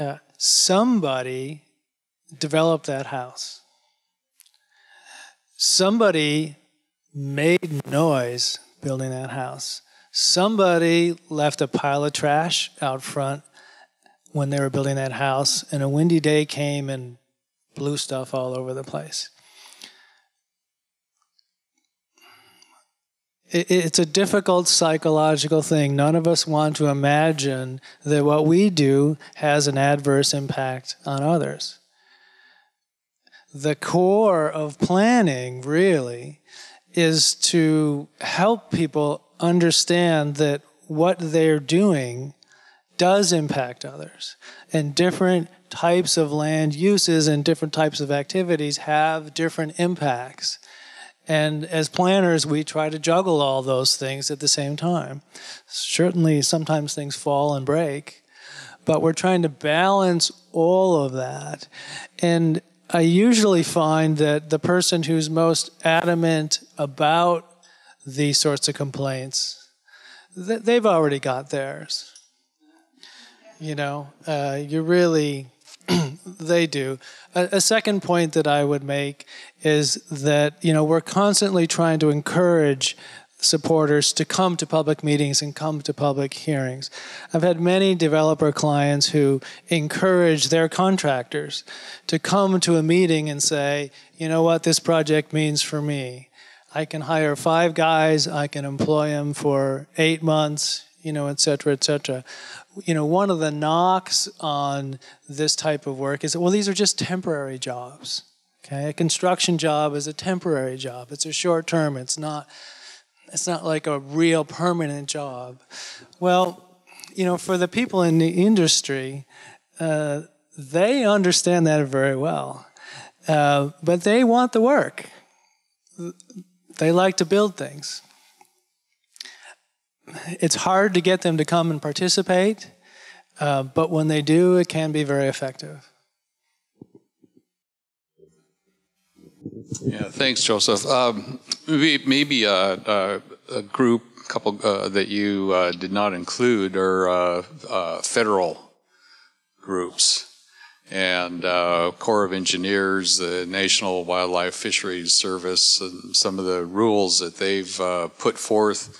Uh, somebody developed that house. Somebody made noise building that house. Somebody left a pile of trash out front when they were building that house, and a windy day came and blew stuff all over the place. It's a difficult psychological thing. None of us want to imagine that what we do has an adverse impact on others. The core of planning, really, is to help people understand that what they're doing does impact others. And different types of land uses and different types of activities have different impacts. And as planners, we try to juggle all those things at the same time. Certainly, sometimes things fall and break, but we're trying to balance all of that. And I usually find that the person who's most adamant about these sorts of complaints, they've already got theirs. You know, uh, you really, they do. A, a second point that I would make is that, you know, we're constantly trying to encourage supporters to come to public meetings and come to public hearings. I've had many developer clients who encourage their contractors to come to a meeting and say, you know what this project means for me. I can hire five guys, I can employ them for eight months, you know, et cetera, et cetera. You know, one of the knocks on this type of work is that, well, these are just temporary jobs, okay? A construction job is a temporary job. It's a short term. It's not, it's not like a real permanent job. Well, you know, for the people in the industry, uh, they understand that very well. Uh, but they want the work. They like to build things. It's hard to get them to come and participate, uh, but when they do, it can be very effective. Yeah, thanks, Joseph. Um, maybe maybe a, a, a group, a couple uh, that you uh, did not include are uh, uh, federal groups, and uh, Corps of Engineers, the National Wildlife Fisheries Service, and some of the rules that they've uh, put forth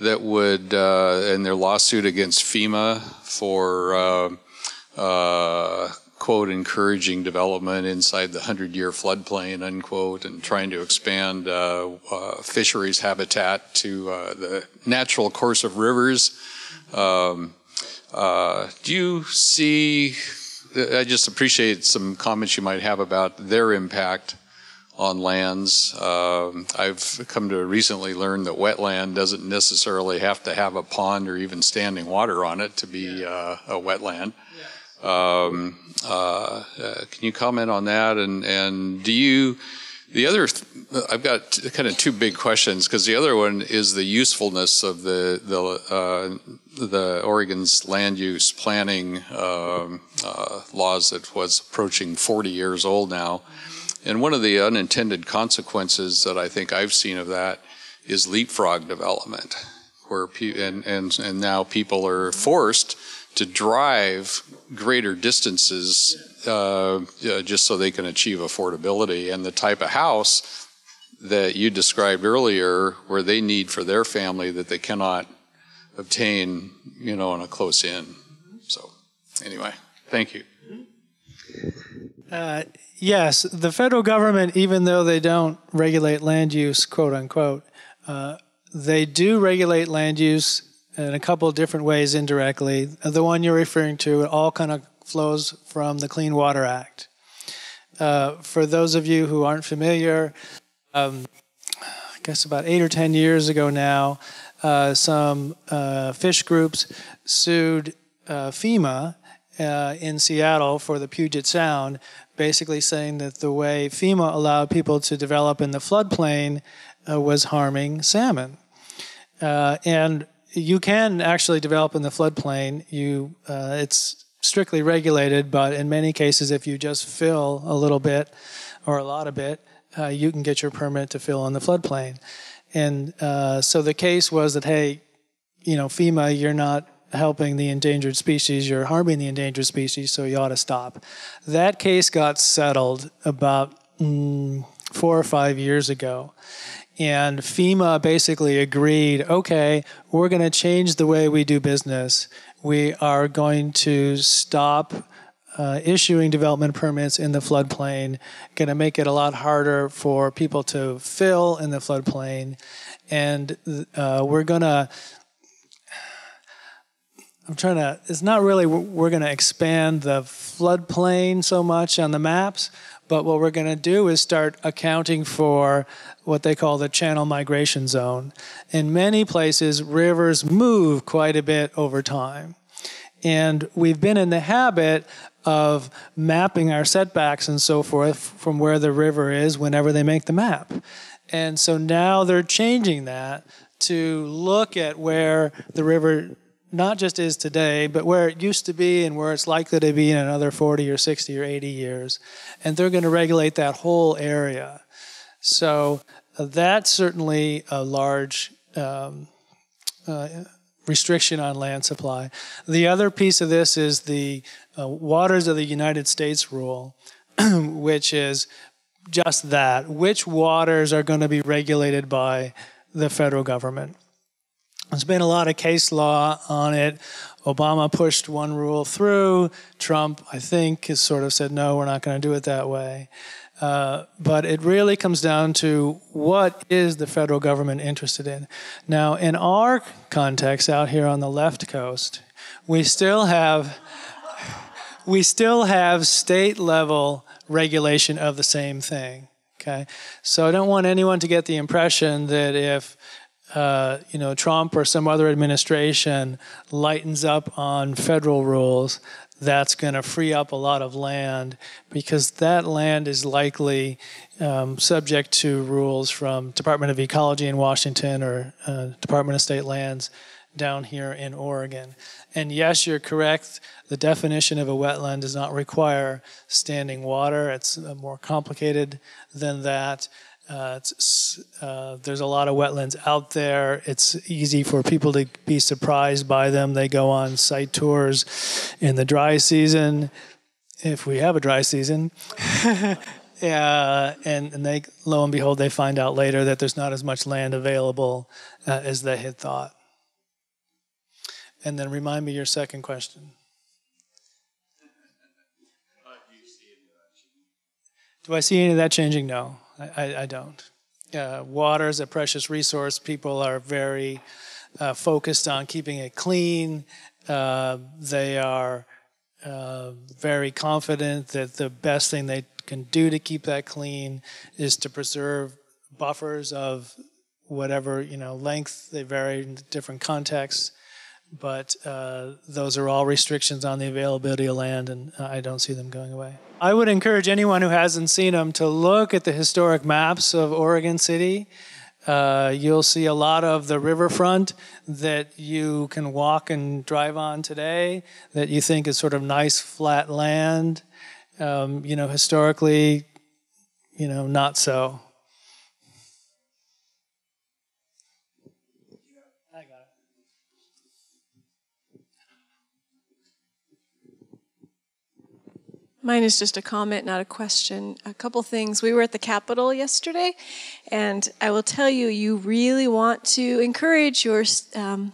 that would, uh, in their lawsuit against FEMA for, uh, uh, quote, encouraging development inside the hundred-year floodplain, unquote, and trying to expand uh, uh, fisheries habitat to uh, the natural course of rivers. Um, uh, do you see, I just appreciate some comments you might have about their impact on lands. Um, I've come to recently learn that wetland doesn't necessarily have to have a pond or even standing water on it to be uh, a wetland. Um, uh, uh, can you comment on that? And, and do you, the other, th I've got t kind of two big questions, because the other one is the usefulness of the, the, uh, the Oregon's land use planning um, uh, laws that was approaching forty years old now. And one of the unintended consequences that I think I've seen of that is leapfrog development, where pe and, and, and now people are forced to drive greater distances uh, just so they can achieve affordability. And the type of house that you described earlier, where they need for their family that they cannot obtain, you know, in a close in. So anyway, thank you. Uh, yes, the federal government, even though they don't regulate land use, quote unquote, uh, they do regulate land use in a couple of different ways indirectly. The one you're referring to, it all kind of flows from the Clean Water Act. Uh, for those of you who aren't familiar, um, I guess about eight or ten years ago now, uh, some uh, fish groups sued uh, FEMA uh, in Seattle for the Puget Sound, basically saying that the way FEMA allowed people to develop in the floodplain uh, was harming salmon. Uh, and you can actually develop in the floodplain. You, uh, it's strictly regulated, but in many cases, if you just fill a little bit or a lot of it, uh, you can get your permit to fill in the floodplain. And uh, so the case was that, hey, you know, FEMA, you're not helping the endangered species, you're harming the endangered species, so you ought to stop. That case got settled about mm, four or five years ago. And FEMA basically agreed, okay, we're going to change the way we do business. We are going to stop uh, issuing development permits in the floodplain, going to make it a lot harder for people to fill in the floodplain. And uh, we're going to, I'm trying to, it's not really, we're going to expand the floodplain so much on the maps, but what we're going to do is start accounting for what they call the channel migration zone. In many places, rivers move quite a bit over time. And we've been in the habit of mapping our setbacks and so forth from where the river is whenever they make the map. And so now they're changing that to look at where the river not just is today, but where it used to be and where it's likely to be in another forty or sixty or eighty years. And they're going to regulate that whole area. So that's certainly a large um, uh, restriction on land supply. The other piece of this is the uh, Waters of the United States rule, which is just that. Which waters are going to be regulated by the federal government? There's been a lot of case law on it. Obama pushed one rule through. Trump, I think, has sort of said, no, we're not going to do it that way. Uh, but it really comes down to what is the federal government interested in. Now, in our context out here on the left coast, we still have, we still have state-level regulation of the same thing. Okay? So I don't want anyone to get the impression that if Uh, you know, Trump or some other administration lightens up on federal rules, that's going to free up a lot of land, because that land is likely um, subject to rules from Department of Ecology in Washington or uh, Department of State Lands down here in Oregon. And yes, you're correct, the definition of a wetland does not require standing water. It's more complicated than that. Uh, it's, uh, there's a lot of wetlands out there. It's easy for people to be surprised by them. They go on site tours in the dry season, if we have a dry season. uh, and, and they, lo and behold, they find out later that there's not as much land available uh, as they had thought. And then remind me your second question. Do I see any of that changing? No. I, I don't. Uh, water is a precious resource. People are very uh, focused on keeping it clean. Uh, they are uh, very confident that the best thing they can do to keep that clean is to preserve buffers of whatever, you know, length. They vary in different contexts, but uh, those are all restrictions on the availability of land, and I don't see them going away. I would encourage anyone who hasn't seen them to look at the historic maps of Oregon City. Uh, you'll see a lot of the riverfront that you can walk and drive on today that you think is sort of nice flat land. Um, you know, historically, you know, not so. Mine is just a comment, not a question. A couple things. We were at the Capitol yesterday, and I will tell you, you really want to encourage your um,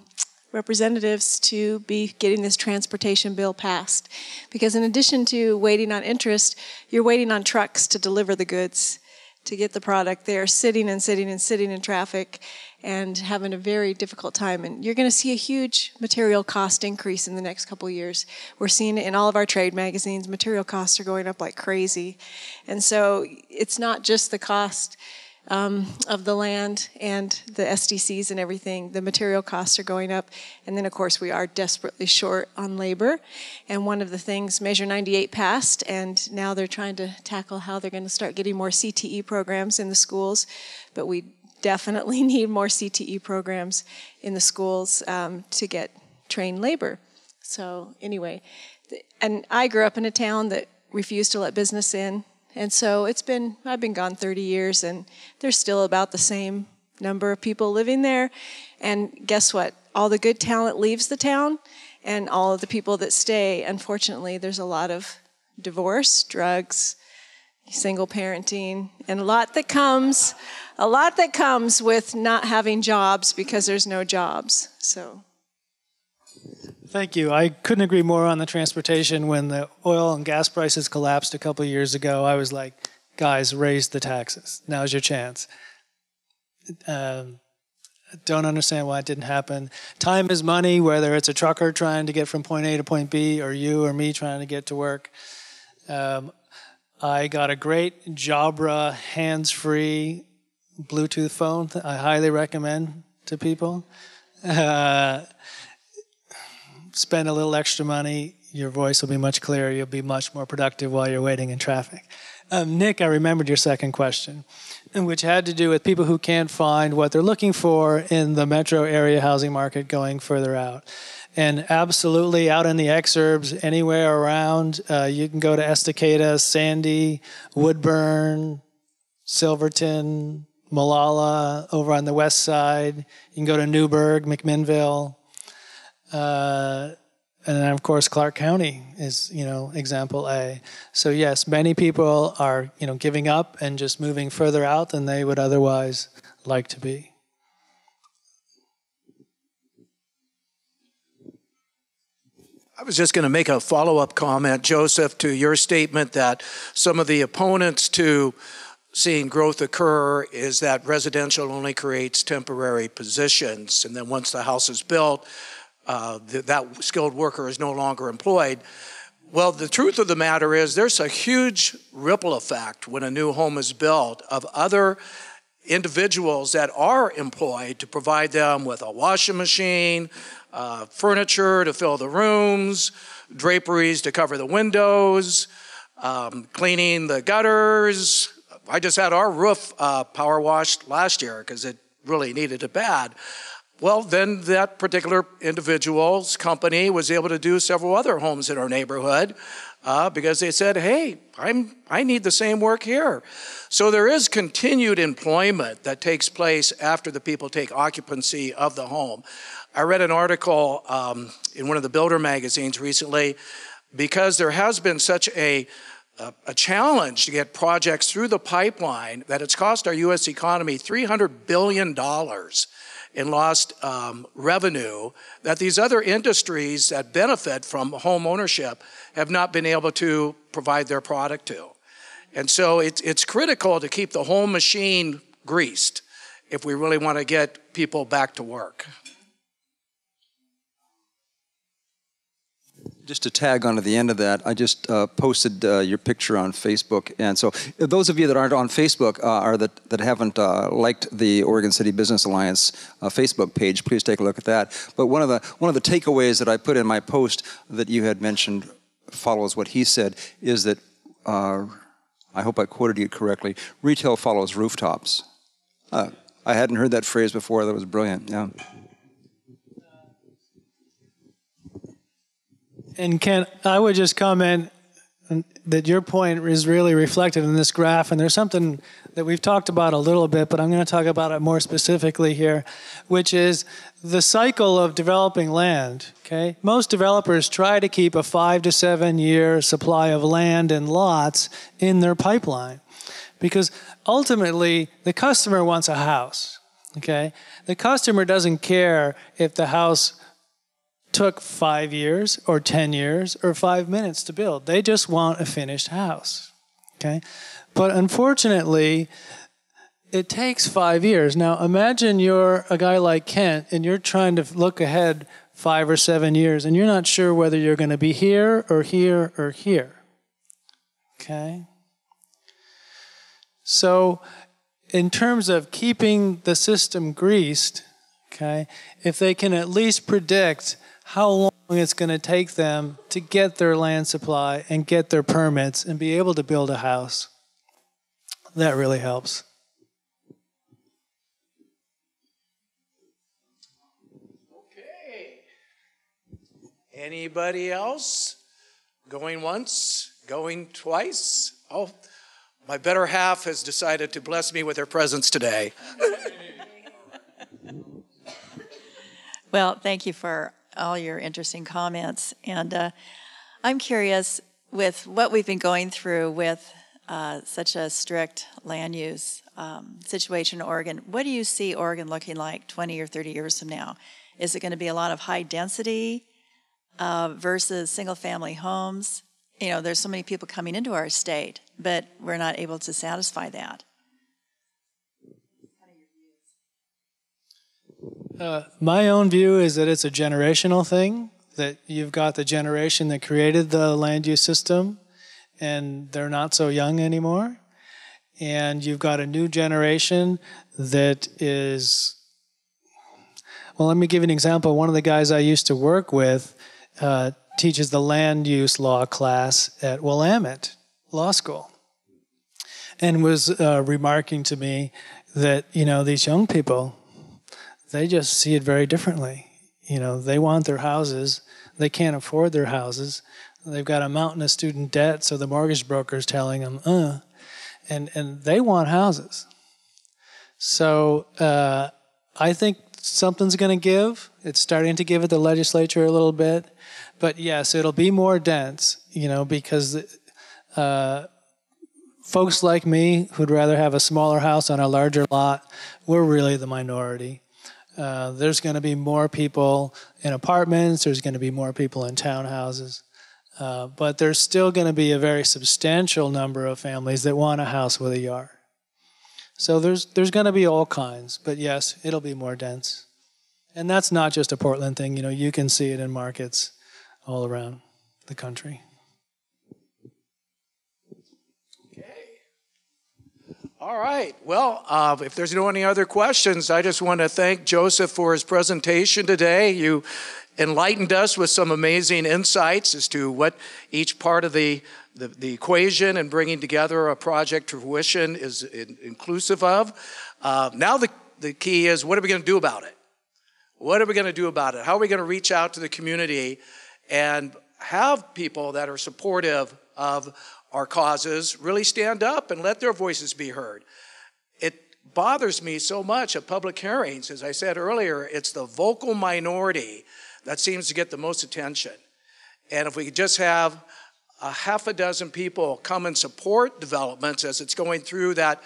representatives to be getting this transportation bill passed. Because in addition to waiting on interest, you're waiting on trucks to deliver the goods, to get the product. They're sitting and sitting and sitting in traffic and having a very difficult time. And you're going to see a huge material cost increase in the next couple of years. We're seeing it in all of our trade magazines. Material costs are going up like crazy. And so it's not just the cost um, of the land and the S D Cs and everything. The material costs are going up. And then, of course, we are desperately short on labor. And one of the things, Measure ninety-eight passed, and now they're trying to tackle how they're going to start getting more C T E programs in the schools. But we definitely need more C T E programs in the schools um, to get trained labor. So anyway, and I grew up in a town that refused to let business in, and so it's been, I've been gone thirty years, and there's still about the same number of people living there. And guess what? All the good talent leaves the town, and all of the people that stay, unfortunately, there's a lot of divorce, drugs, single parenting, and a lot that comes, a lot that comes with not having jobs because there's no jobs. So, thank you. I couldn't agree more on the transportation. When the oil and gas prices collapsed a couple of years ago, I was like, "Guys, raise the taxes. Now's your chance." Um, don't understand why it didn't happen. Time is money. Whether it's a trucker trying to get from point A to point B, or you or me trying to get to work. Um, I got a great Jabra hands-free Bluetooth phone that I highly recommend to people. Uh, spend a little extra money. Your voice will be much clearer. You'll be much more productive while you're waiting in traffic. Um, Nick, I remembered your second question, which had to do with people who can't find what they're looking for in the metro area housing market going further out. And absolutely, out in the exurbs, anywhere around, uh, you can go to Estacada, Sandy, Woodburn, Silverton, Malala, over on the west side. You can go to Newburgh, McMinnville. Uh, and then, of course, Clark County is, you know, example A. So, yes, many people are, you know, giving up and just moving further out than they would otherwise like to be. I was just going to make a follow-up comment, Joseph, to your statement that some of the opponents to seeing growth occur is that residential only creates temporary positions. And then once the house is built, uh, th that skilled worker is no longer employed. Well, the truth of the matter is there's a huge ripple effect when a new home is built of other individuals that are employed to provide them with a washing machine, Uh, furniture to fill the rooms, draperies to cover the windows, um, cleaning the gutters. I just had our roof uh, power washed last year because it really needed it bad. Well, then that particular individual's company was able to do several other homes in our neighborhood uh, because they said, hey, I'm, I need the same work here. So there is continued employment that takes place after the people take occupancy of the home. I read an article um, in one of the builder magazines recently because there has been such a, a, a challenge to get projects through the pipeline that it's cost our U S economy three hundred billion dollars in lost um, revenue that these other industries that benefit from home ownership have not been able to provide their product to. And so it's, it's critical to keep the whole machine greased if we really want to get people back to work. Just to tag onto the end of that, I just uh, posted uh, your picture on Facebook, and so those of you that aren't on Facebook uh, or that, that haven't uh, liked the Oregon City Business Alliance uh, Facebook page, please take a look at that. But one of the one of the takeaways that I put in my post that you had mentioned follows what he said is that uh, I hope I quoted you correctly. Retail follows rooftops. Uh, I hadn't heard that phrase before. That was brilliant. Yeah. And Ken, I would just comment, and that your point is really reflected in this graph, and there's something that we've talked about a little bit, but I'm going to talk about it more specifically here, which is the cycle of developing land, okay? Most developers try to keep a five to seven year supply of land and lots in their pipeline because ultimately the customer wants a house, okay? The customer doesn't care if the house took five years or ten years or five minutes to build. They just want a finished house, okay? But unfortunately, it takes five years. Now, imagine you're a guy like Kent and you're trying to look ahead five or seven years and you're not sure whether you're going to be here or here or here, okay? So, in terms of keeping the system greased, okay, if they can at least predict how long it's going to take them to get their land supply and get their permits and be able to build a house. That really helps. Okay. Anybody else? Going once? Going twice? Oh, my better half has decided to bless me with her presence today. Well, thank you for all your interesting comments. And uh, I'm curious, with what we've been going through with uh, such a strict land use um, situation in Oregon, what do you see Oregon looking like twenty or thirty years from now? Is it going to be a lot of high density uh, versus single family homes? You know, there's so many people coming into our state, but we're not able to satisfy that. Uh, my own view is that it's a generational thing, that you've got the generation that created the land use system, and they're not so young anymore. And you've got a new generation that is, well, let me give you an example. One of the guys I used to work with uh, teaches the land use law class at Willamette Law School, and was uh, remarking to me that, you know, these young people, they just see it very differently. You know, they want their houses. They can't afford their houses. They've got a mountain of student debt, so the mortgage broker's telling them, uh, and, and they want houses. So uh, I think something's going to give. It's starting to give at the legislature a little bit. But yes, it'll be more dense, you know, because uh, folks like me who'd rather have a smaller house on a larger lot, we're really the minority. Uh, there's going to be more people in apartments. There's going to be more people in townhouses. Uh, but there's still going to be a very substantial number of families that want a house with a yard. So there's, there's going to be all kinds. But yes, it'll be more dense. And that's not just a Portland thing. You know, you can see it in markets all around the country. All right. Well, uh, if there's no any other questions, I just want to thank Joseph for his presentation today. You enlightened us with some amazing insights as to what each part of the, the, the equation and bringing together a project to fruition is in, inclusive of. Uh, now the, the key is, what are we going to do about it? What are we going to do about it? How are we going to reach out to the community and have people that are supportive of our causes really stand up and let their voices be heard? It bothers me so much at public hearings, as I said earlier, it's the vocal minority that seems to get the most attention. And if we could just have a half a dozen people come and support developments as it's going through that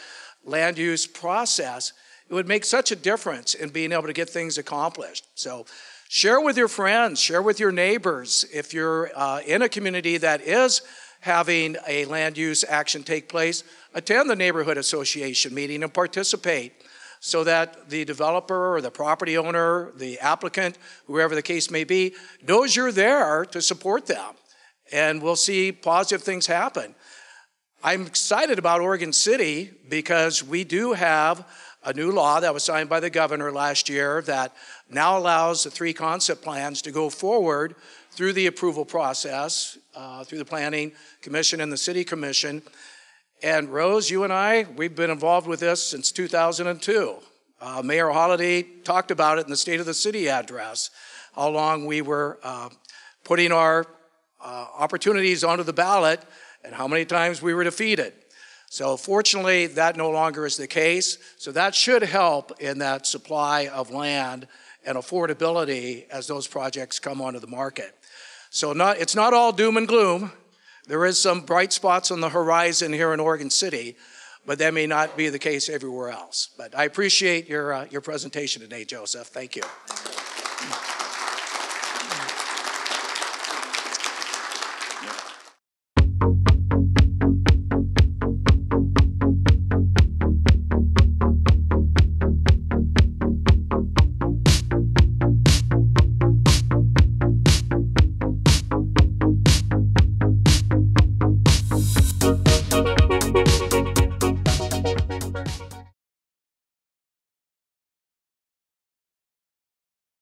land use process, it would make such a difference in being able to get things accomplished. So share with your friends, share with your neighbors. If you're uh, in a community that is having a land use action take place, attend the neighborhood association meeting and participate so that the developer or the property owner, the applicant, whoever the case may be, knows you're there to support them. And we'll see positive things happen. I'm excited about Oregon City because we do have a new law that was signed by the governor last year that now allows the three concept plans to go forward through the approval process, uh, through the Planning Commission and the City Commission. And Rose, you and I, we've been involved with this since two thousand two. Uh, Mayor Holliday talked about it in the State of the City address, how long we were uh, putting our uh, opportunities onto the ballot and how many times we were defeated. So fortunately, that no longer is the case. So that should help in that supply of land and affordability as those projects come onto the market. So not, it's not all doom and gloom. There is some bright spots on the horizon here in Oregon City, but that may not be the case everywhere else. But I appreciate your, uh, your presentation today, Joseph. Thank you.